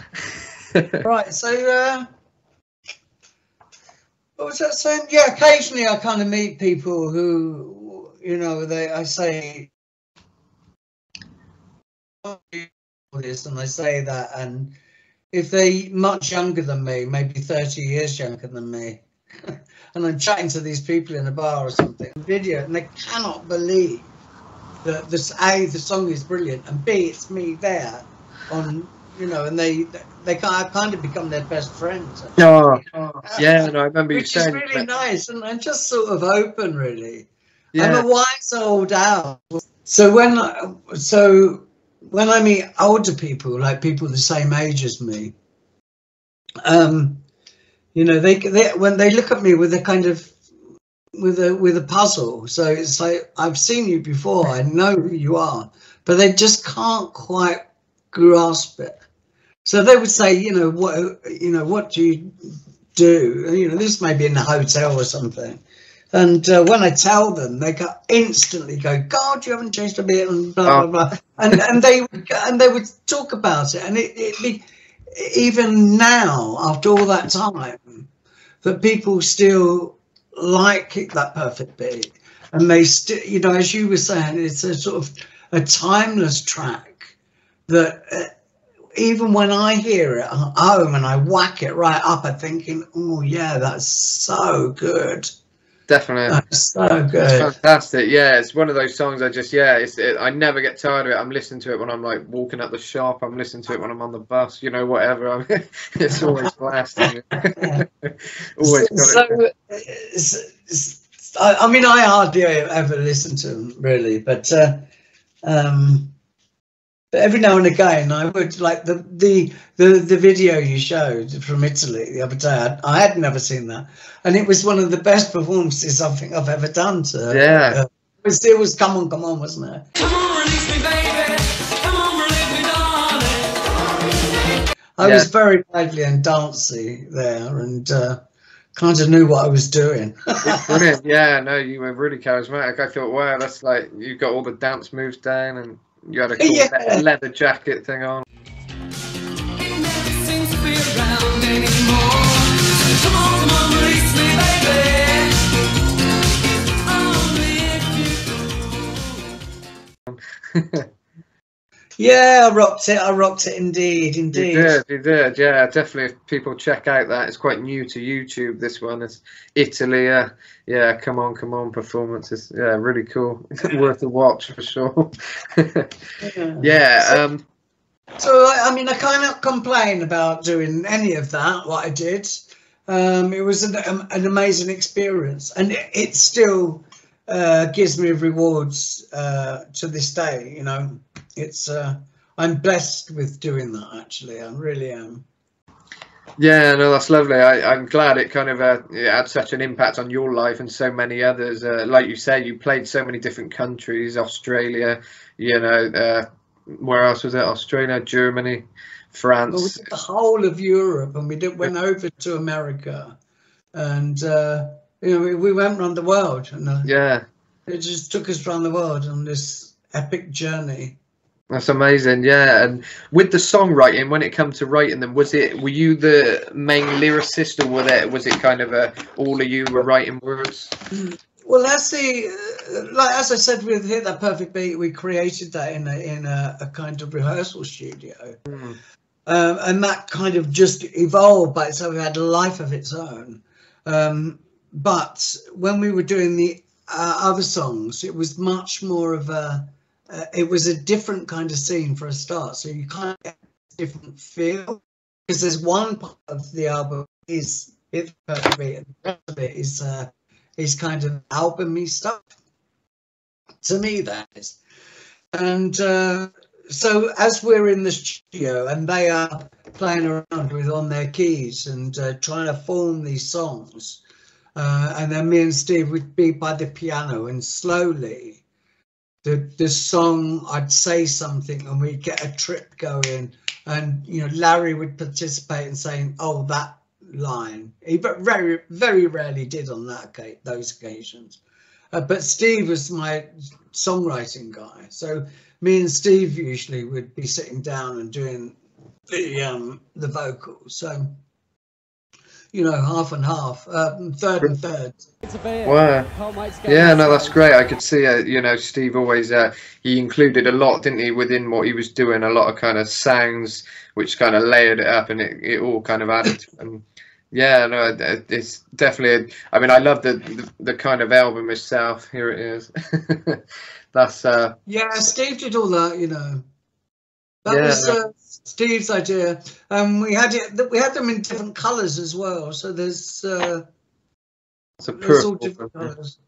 Right, so what was that saying? Yeah, occasionally I kind of meet people who, you know, I say that, and if they're much younger than me, maybe 30 years younger than me, and I'm chatting to these people in a bar or something, video, and they cannot believe that this, A, the song is brilliant, and B, it's me there, on, you know, and they kind of become their best friends. Oh, yeah, no, I remember you saying that. Which is really nice, and I'm just sort of open, really. Yeah. I'm a wise old owl. So when I meet older people, like people the same age as me, you know, when they look at me with a kind of, with a puzzle. So it's like, I've seen you before, I know who you are, but they just can't quite grasp it. So they would say, you know what do you do? You know, this may be in a hotel or something, and when I tell them, they instantly go, God, you haven't changed a bit, and blah blah blah, and they would talk about it, and it even now after all that time, that people still like Hit That Perfect Beat, and they still, you know, as you were saying, it's a sort of a timeless track that even when I hear it at home and I whack it right up, I'm thinking, oh yeah, that's so good. Definitely, that's so good. It's fantastic. Yeah, it's one of those songs I just, yeah, I never get tired of it. I'm listening to it when I'm like walking up the shop, I'm listening to it when I'm on the bus, you know, whatever. I mean, it's always blasting. Yeah. Always got it. I mean, I hardly ever listen to them really, but every now and again I would, like the video you showed from Italy the other day. I had never seen that, and it was one of the best performances I think I've ever done. To yeah, it was Come On Come On, wasn't it? Come on, release me, baby. Come on, release me, darling. I was very lively and dancey there, and kind of knew what I was doing. Brilliant. Yeah, no, you were really charismatic. I thought, wow, that's like, you've got all the dance moves down, and you had a cool leather jacket thing on. Yeah, I rocked it indeed. You did, yeah, definitely. If people check out that, it's quite new to YouTube, this one. It's Italy, yeah, Come On Come On performances, yeah, really cool. Worth a watch for sure. Yeah. So I mean, I cannot complain about doing any of that, what I did. It was an amazing experience, and it still gives me rewards to this day, you know. It's I'm blessed with doing that, actually. I really am. Yeah, no, that's lovely. I'm glad it kind of had such an impact on your life and so many others. Like you say, you played so many different countries. Australia, you know, where else was it? Australia, Germany, France. Well, we did the whole of Europe, and we went over to America, and you know, we went around the world, and it just took us around the world on this epic journey. That's amazing, yeah. And with the songwriting, when it comes to writing them, were you the main lyricist, or was it kind of a all of you were writing words? Well, that's the like as I said with Hit That Perfect Beat, we created that in a kind of rehearsal studio, and that kind of just evolved by itself. It had a life of its own. But when we were doing the other songs, it was much more of a. It was a different kind of scene for a start, so you kind of get a different feel, because there's one part of the album is Hit The Perfect Beat, and the rest of it is kind of albumy stuff. To me, that is. And so as we're in the studio and they are playing around with on their keys and trying to form these songs, and then me and Steve would be by the piano, and slowly. The song, I'd say something and we'd get a trip going, and you know, Larry would participate in saying, oh, that line. He very, very rarely did on those occasions. But Steve was my songwriting guy. So me and Steve usually would be sitting down and doing the vocals. So, you know, half and half, third and third. Wow. Yeah, no, that's great. I could see, you know, Steve always, he included a lot, didn't he, within what he was doing, a lot of kind of sounds, which kind of layered it up, and it all kind of added. And yeah, no, it's definitely, I mean, I love the kind of album itself. Here it is. That's. Yeah, Steve did all that, you know. That was Steve's idea. We had them in different colours as well. So there's all different colours.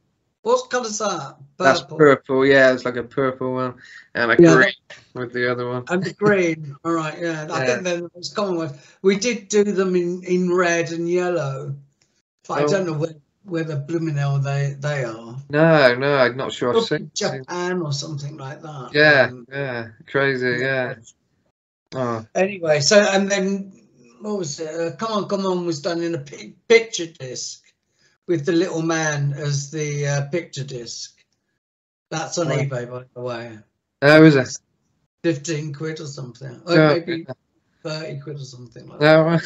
What colour's that? Purple. That's purple. Yeah, it's like a purple one and a green with the other one. And the green. All right. Yeah, I think they're the most common one. We did do them in red and yellow, but I don't know where the blooming hell they are. No, I'm not sure. I've seen Japan or something like that. Yeah, yeah, crazy, yeah. Oh. Anyway, so and then what was it? Come On, Come On was done in a picture disc with the little man as the picture disc. That's on eBay, by the way. Oh, is it? 15 quid or something, or maybe 30 quid or something like that.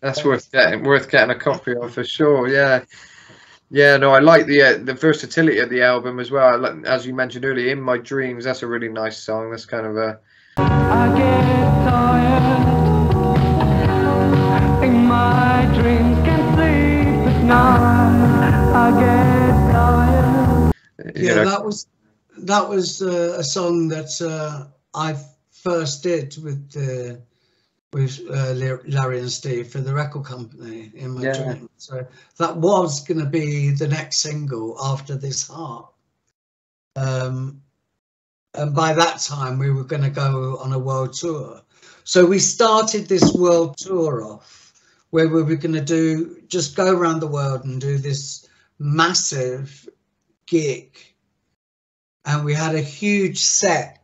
That's worth getting a copy of for sure. Yeah, yeah. No, I like the versatility of the album as well. As you mentioned earlier, In My Dreams. That's a really nice song. That's kind of a. I get tired in my dreams. Can't sleep at night. I get tired. Yeah, that was a song that I first did with the. With Larry and Steve for the record company In My Dreams. So that was going to be the next single after This Heart. And by that time we were going to go on a world tour. So we started this world tour off where we were going to just go around the world and do this massive gig. And we had a huge set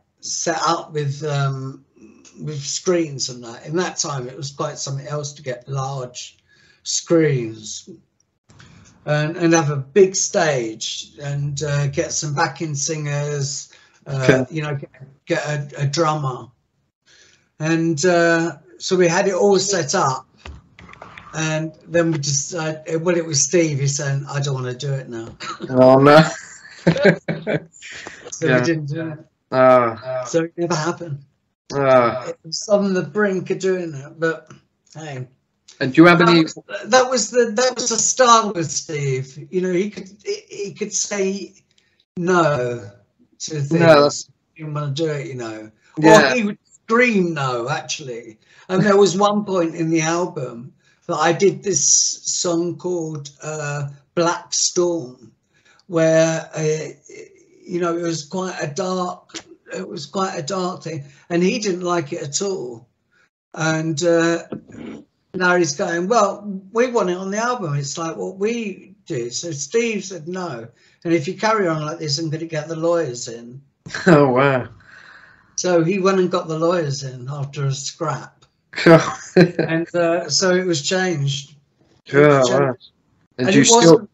up with screens and that. In that time it was quite something else to get large screens and have a big stage and get some backing singers, you know, get a drummer, and so we had it all set up, and then we just well, it was Steve, he's saying, I don't want to do it now. Oh no. So we didn't do it. So it never happened. It was on the brink of doing it, but hey. And do you have any? That was the style with Steve. You know, he could say no to things. No, he didn't want to do it. You know, or he would scream no, actually. And there was one point in the album that I did this song called "Black Storm," where you know, it was quite a dark. It was quite a dark thing, and he didn't like it at all. And Larry's going, well, we want it on the album. It's like what we do. So Steve said no. And if you carry on like this, I'm going to get the lawyers in. Oh, wow. So he went and got the lawyers in after a scrap. And so it was changed. It was changed. Wow. And it wasn't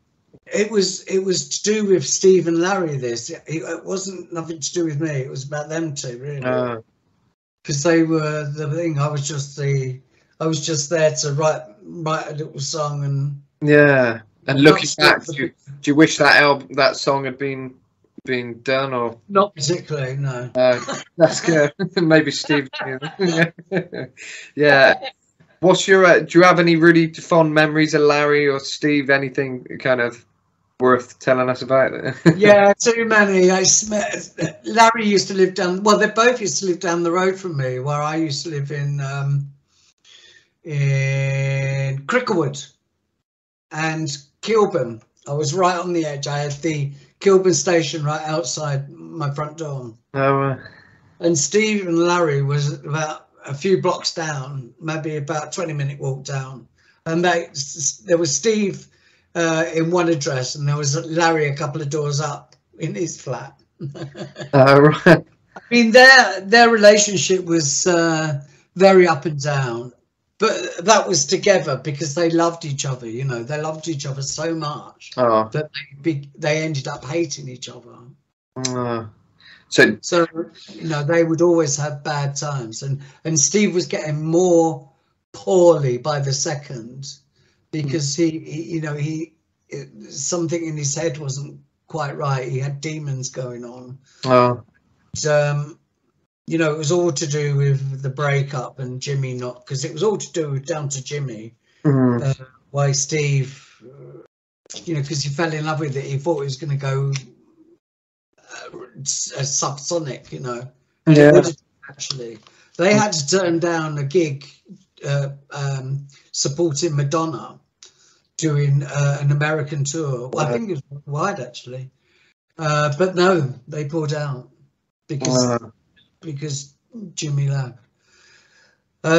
It was to do with Steve and Larry, this. It wasn't nothing to do with me. It was about them two, really. Because they were the thing. I was just there to write a little song and. Yeah, and looking back, do you wish that song had been done or not? Particularly, no. That's good. Maybe Steve. Yeah. What's your? Do you have any really fond memories of Larry or Steve? Anything kind of worth telling us about? Yeah, too many. Larry used to live down. Well, they both used to live down the road from me, where I used to live in Cricklewood and Kilburn. I was right on the edge. I had the Kilburn station right outside my front door. Oh. And Steve and Larry was about a few blocks down, maybe about a 20-minute walk down, and there was Steve in one address, and there was Larry a couple of doors up in his flat. Right. I mean, their relationship was very up and down, but that was together because they loved each other. You know, they loved each other so much that they ended up hating each other. So you know, they would always have bad times, and Steve was getting more poorly by the second, because something in his head wasn't quite right. He had demons going on. You know, it was all to do with the breakup and Jimmy not, because it was all to do with down to Jimmy. Why Steve, you know, because he fell in love with it. He thought he was going to go subsonic, you know. Actually, they had to turn down a gig supporting Madonna doing an American tour. Well, I think it was worldwide, actually, but no, they pulled out because Jimmy left.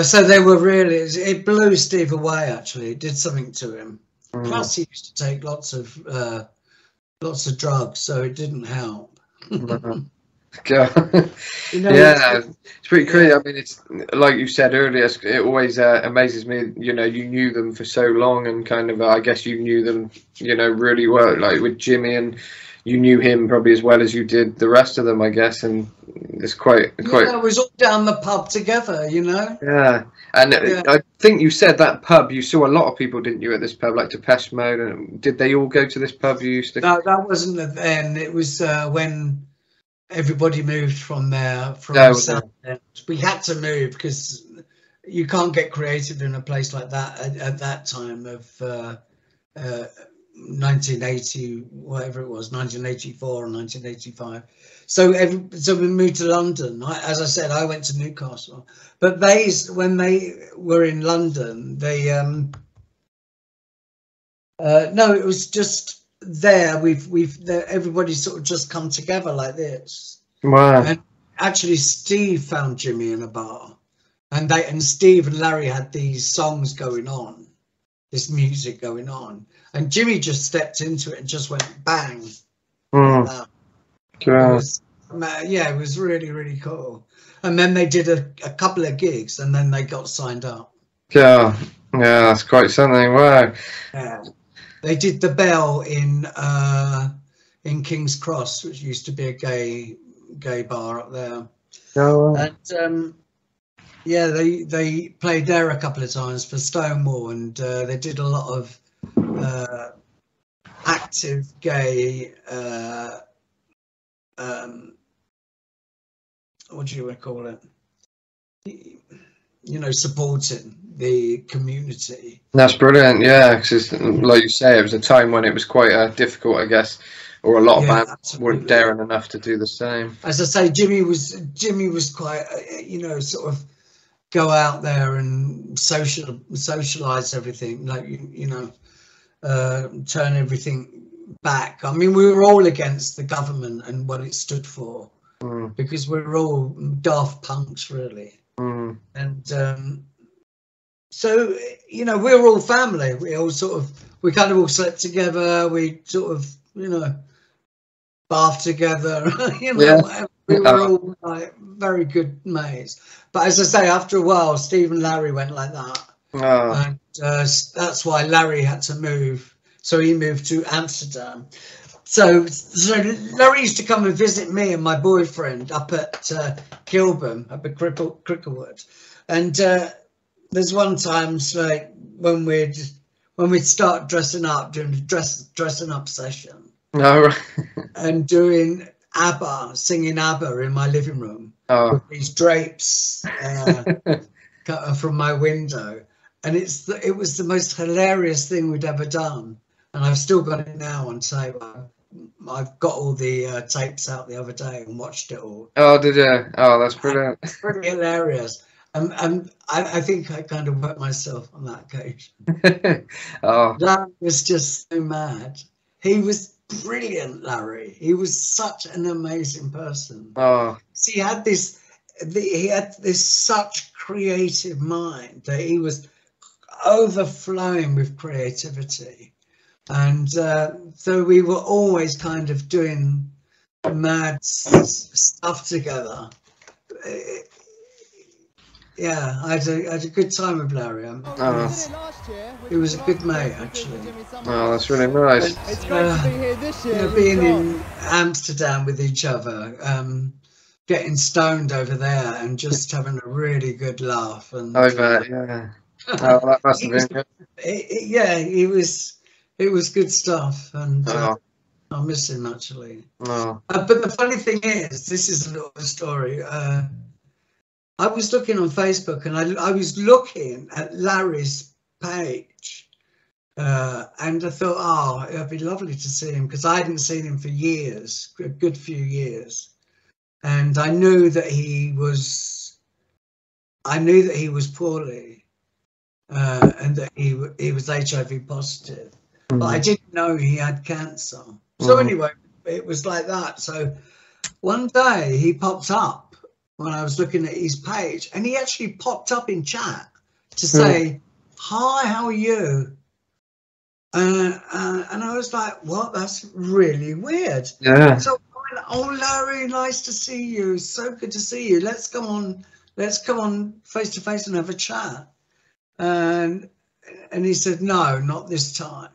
So they were really, it blew Steve away, actually. It did something to him. Plus, he used to take lots of drugs, so it didn't help. It's pretty crazy. I mean, it's like you said earlier, it always amazes me, you know, you knew them for so long, and kind of I guess you knew them, you know, really well, like with Jimmy, and you knew him probably as well as you did the rest of them, I guess. And it's quite it was all down the pub together, you know. I think you said that pub, you saw a lot of people, didn't you, at this pub, like Depeche Mode, and did they all go to this pub you used to? No, that wasn't then. It was when everybody moved from there, from Southend. We had to move because you can't get creative in a place like that at that time of 1980, whatever it was, 1984 and 1985. So we moved to London. As I said, I went to Newcastle. But when they were in London, they no, it was just there. Everybody sort of just come together like this. Wow. And actually, Steve found Jimmy in a bar, and Steve and Larry had these songs going on, this music going on, and Jimmy just stepped into it and just went bang. It was really, really cool. And then they did a couple of gigs, and then they got signed up. Yeah, that's quite something. Wow. Yeah. They did the Bell in King's Cross, which used to be a gay bar up there. And yeah, they played there a couple of times for Stonewall, and they did a lot of active gay. What do you want to call it? You know, supporting the community. That's brilliant. Yeah, because like you say, it was a time when it was quite difficult, I guess, or a lot of bands weren't daring enough to do the same. As I say, Jimmy was quite, you know, sort of go out there and socialize everything, like you know, turn everything back. I mean, we were all against the government and what it stood for, because we were all daft punks, really. And so, you know, we were all family. We all sort of, we kind of all slept together. We sort of, you know, bathed together. You know, we were all like very good mates. But as I say, after a while, Steve and Larry went like that, and that's why Larry had to move. So he moved to Amsterdam. So Larry used to come and visit me and my boyfriend up at Kilburn, up at Cricklewood. And there's one times like when we'd start dressing up, doing the dressing up session. Oh, right. And doing ABBA, singing ABBA in my living room. Oh. With these drapes from my window. And it was the most hilarious thing we'd ever done. And I've still got it now on tape. I've got all the tapes out the other day and watched it all. Oh, did you? Oh, that's brilliant. It's pretty hilarious. And I think I kind of worked myself on that occasion. Oh. Larry was just so mad. He was brilliant, Larry. He was such an amazing person. Oh. He had this such creative mind that he was overflowing with creativity. And so we were always kind of doing mad stuff together. Yeah, I had a good time with Larry. He was a good mate, actually. Oh, that's really nice. But, being in Amsterdam with each other, getting stoned over there and just having a really good laugh. And I bet, yeah. Oh, that must have been good. Yeah, he was... It was good stuff, and I miss him actually. Oh. But the funny thing is, this is a little story. I was looking on Facebook, and I was looking at Larry's page, and I thought, oh, it'd be lovely to see him, because I hadn't seen him for years, a good few years, and I knew that he was poorly, and that he was HIV positive. But I didn't know he had cancer. So anyway, it was like that. So one day he popped up when I was looking at his page, and he actually popped up in chat to say, hi, how are you? And I was like, what? That's really weird. Yeah. So I went, oh, Larry, nice to see you. So good to see you. Let's come on face to face and have a chat. And he said, no, not this time.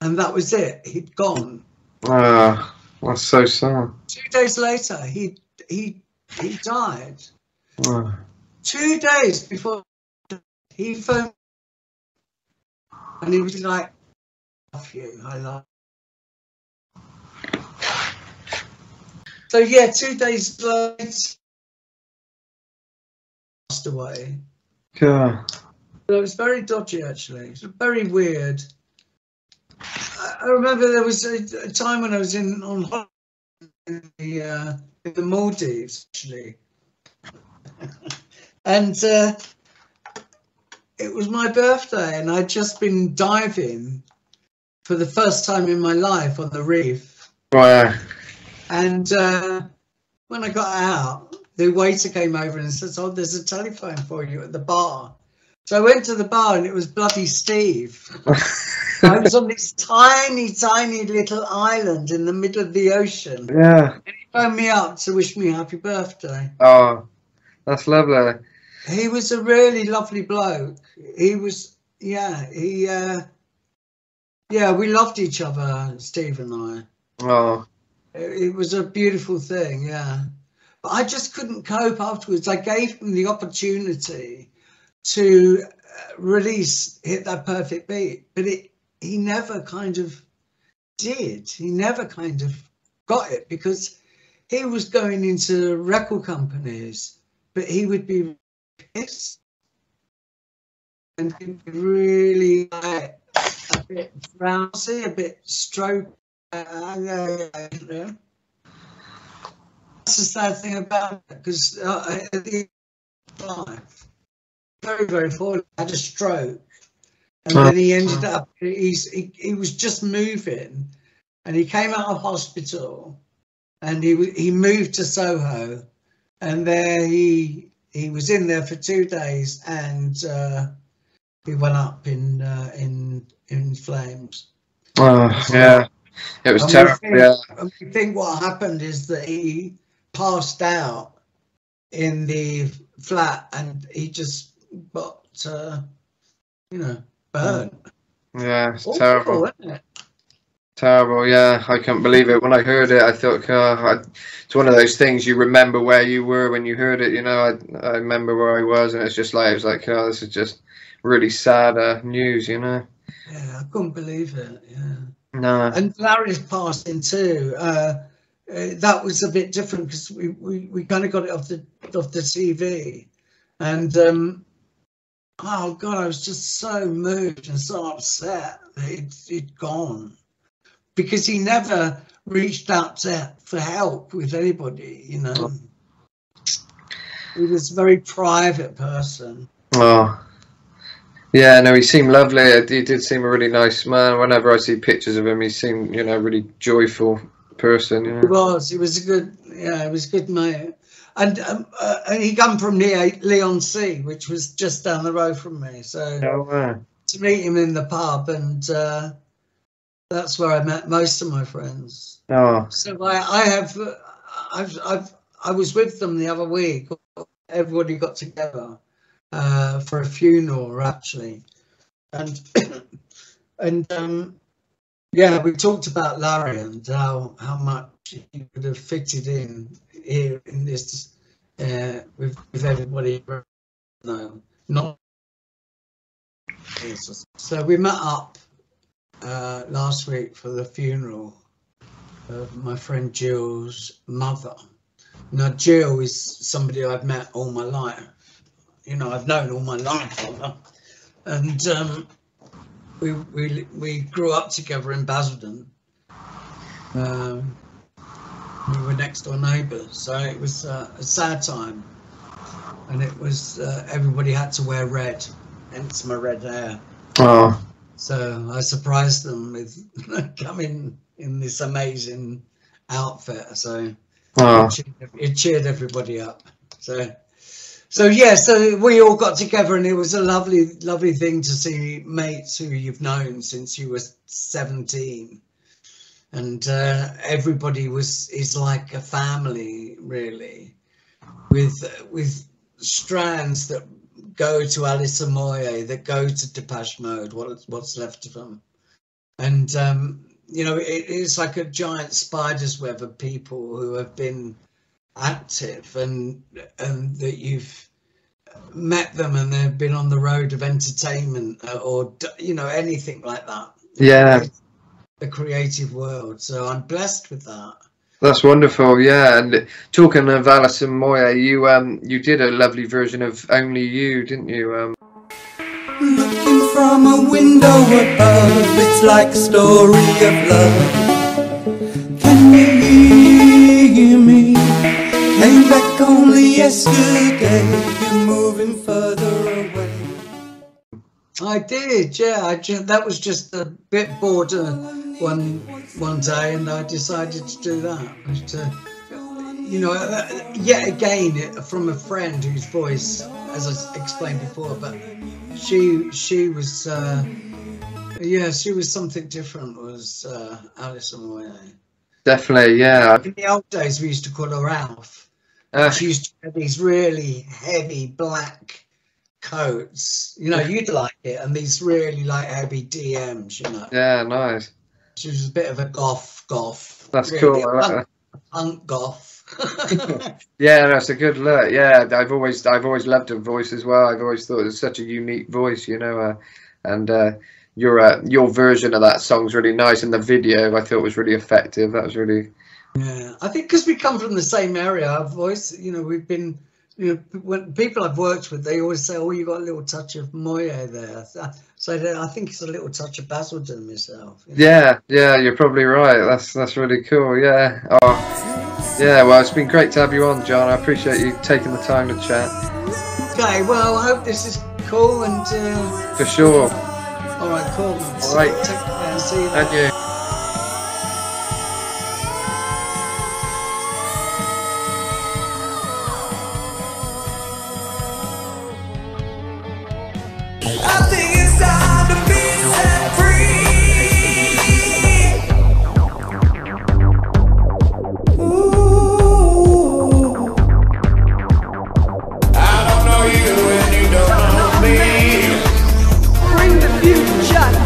And that was it. He'd gone. That's so sad. 2 days later, he died. 2 days before he phoned, and he was like, "I love you, I love." You. So yeah, 2 days later, passed away. Yeah. But it was very dodgy, actually. It was very weird. I remember there was a time when I was on holiday in the Maldives, actually, and it was my birthday, and I'd just been diving for the first time in my life on the reef. Wow! And when I got out, the waiter came over and said, "Oh, there's a telephone for you at the bar." So I went to the bar, and it was bloody Steve. I was on this tiny, tiny little island in the middle of the ocean. Yeah. And he phoned me up to wish me happy birthday. Oh, that's lovely. He was a really lovely bloke. He was, yeah, we loved each other, Steve and I. Oh. It was a beautiful thing, yeah. But I just couldn't cope afterwards. I gave him the opportunity to release Hit That Perfect Beat, but he never kind of did. He never kind of got it, because he was going into record companies, but he would be pissed and he'd be really like a bit drowsy, a bit stroke. I don't know. That's the sad thing about it, because at the end of life, very, very poorly, had a stroke, and then he ended up, he was just moving, and he came out of hospital, and he moved to Soho, and there he was in there for 2 days, and he went up in flames. Yeah, it was terrible. I think what happened is that he passed out in the flat, and he just got, burnt. Yeah, it's awful, terrible. Isn't it? Terrible, yeah. I couldn't believe it. When I heard it, I thought, it's one of those things you remember where you were when you heard it, you know. I remember where I was, and it's just like, it was like, oh, this is just really sad news, you know. Yeah, I couldn't believe it, yeah. No. And Larry's passing too. That was a bit different because we kind of got it off the TV. And, oh, God, I was just so moved and so upset that he'd gone. Because he never reached out for help with anybody, you know. He was a very private person. Oh, yeah, no, he seemed lovely. He did seem a really nice man. Whenever I see pictures of him, he seemed, you know, a really joyful person. You know? He was a good, yeah, he was a good mate. And he come from near Leon C, which was just down the road from me. So to meet him in the pub and... that's where I met most of my friends. Oh. So I was with them the other week. Everybody got together for a funeral, actually, and yeah, we talked about Larry and how much he would have fitted in here in this with everybody. No, not. So we met up last week for the funeral of my friend Jill's mother. Now Jill is somebody I've met all my life, you know, I've known all my life, and we grew up together in Basildon. We were next door neighbours, so it was a sad time, and it was everybody had to wear red, hence my red hair. Oh. So I surprised them with coming in this amazing outfit. So it cheered everybody up. So yeah, so we all got together, and it was a lovely, lovely thing to see mates who you've known since you were 17. And everybody is like a family, really, with strands that go to Alison Moyet, that go to Depeche Mode, what's left of them. And, you know, it's like a giant spider's web of people who have been active and that you've met them and they've been on the road of entertainment or, you know, anything like that. Yeah. The creative world. So I'm blessed with that. That's wonderful, yeah. And talking of Alison Moyet, you did a lovely version of Only You, didn't you? Looking from a window above, it's like a story of love. Can you hear me? Came back only yesterday, you're moving further away. I did, yeah. That was just a bit bored. One day, and I decided to do that. But, you know, yet again from a friend whose voice, as I explained before, but she was, yeah, she was something different. Was Alison Moyet? Definitely, yeah. In the old days, we used to call her Alf. She used to have these really heavy black coats. You know, you'd like it, and these really like heavy DMs. You know. Yeah, nice. She was a bit of a goth. That's really cool. Punk goth. Yeah, that's a good look. Yeah, I've always loved her voice as well. I've always thought it was such a unique voice, you know. Your version of that song's really nice, and the video I thought was really effective. That was really. Yeah, I think because we come from the same area, our voice. You know, we've been. You know, when people I've worked with, they always say, "Oh, you got a little touch of Moyet there." So I think it's a little touch of Basildon myself. You know? Yeah, you're probably right. That's really cool. Yeah. Oh, yeah. Well, it's been great to have you on, John. I appreciate you taking the time to chat. Okay. Well, I hope this is cool and. For sure. All right. Cool. All right. Take care and see you. Thank you. Bring the future to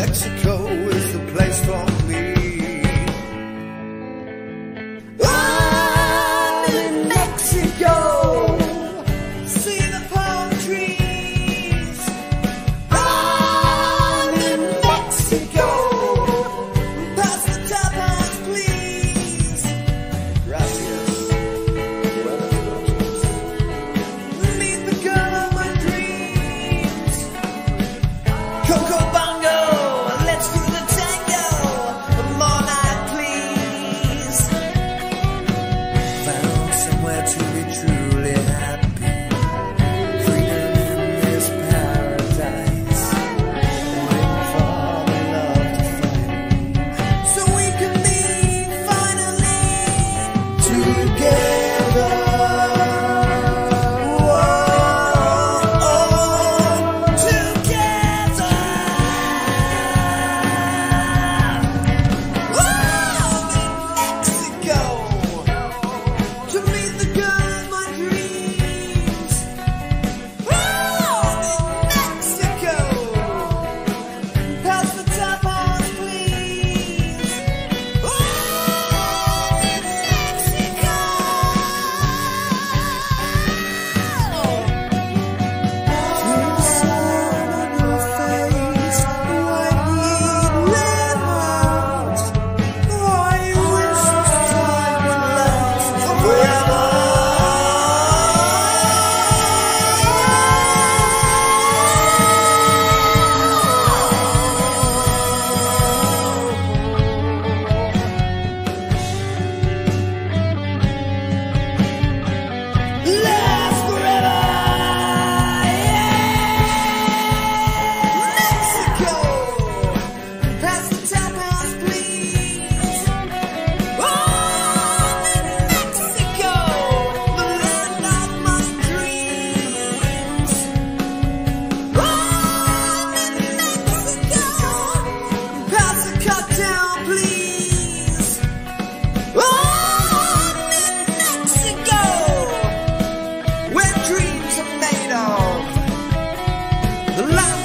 Mexico is the place for me. I'm in Mexico. See the palm trees. I'm in Mexico. Pass the tapas, please. Gracias. Meet the girl of my dreams. Coco. Dreams are made of the life.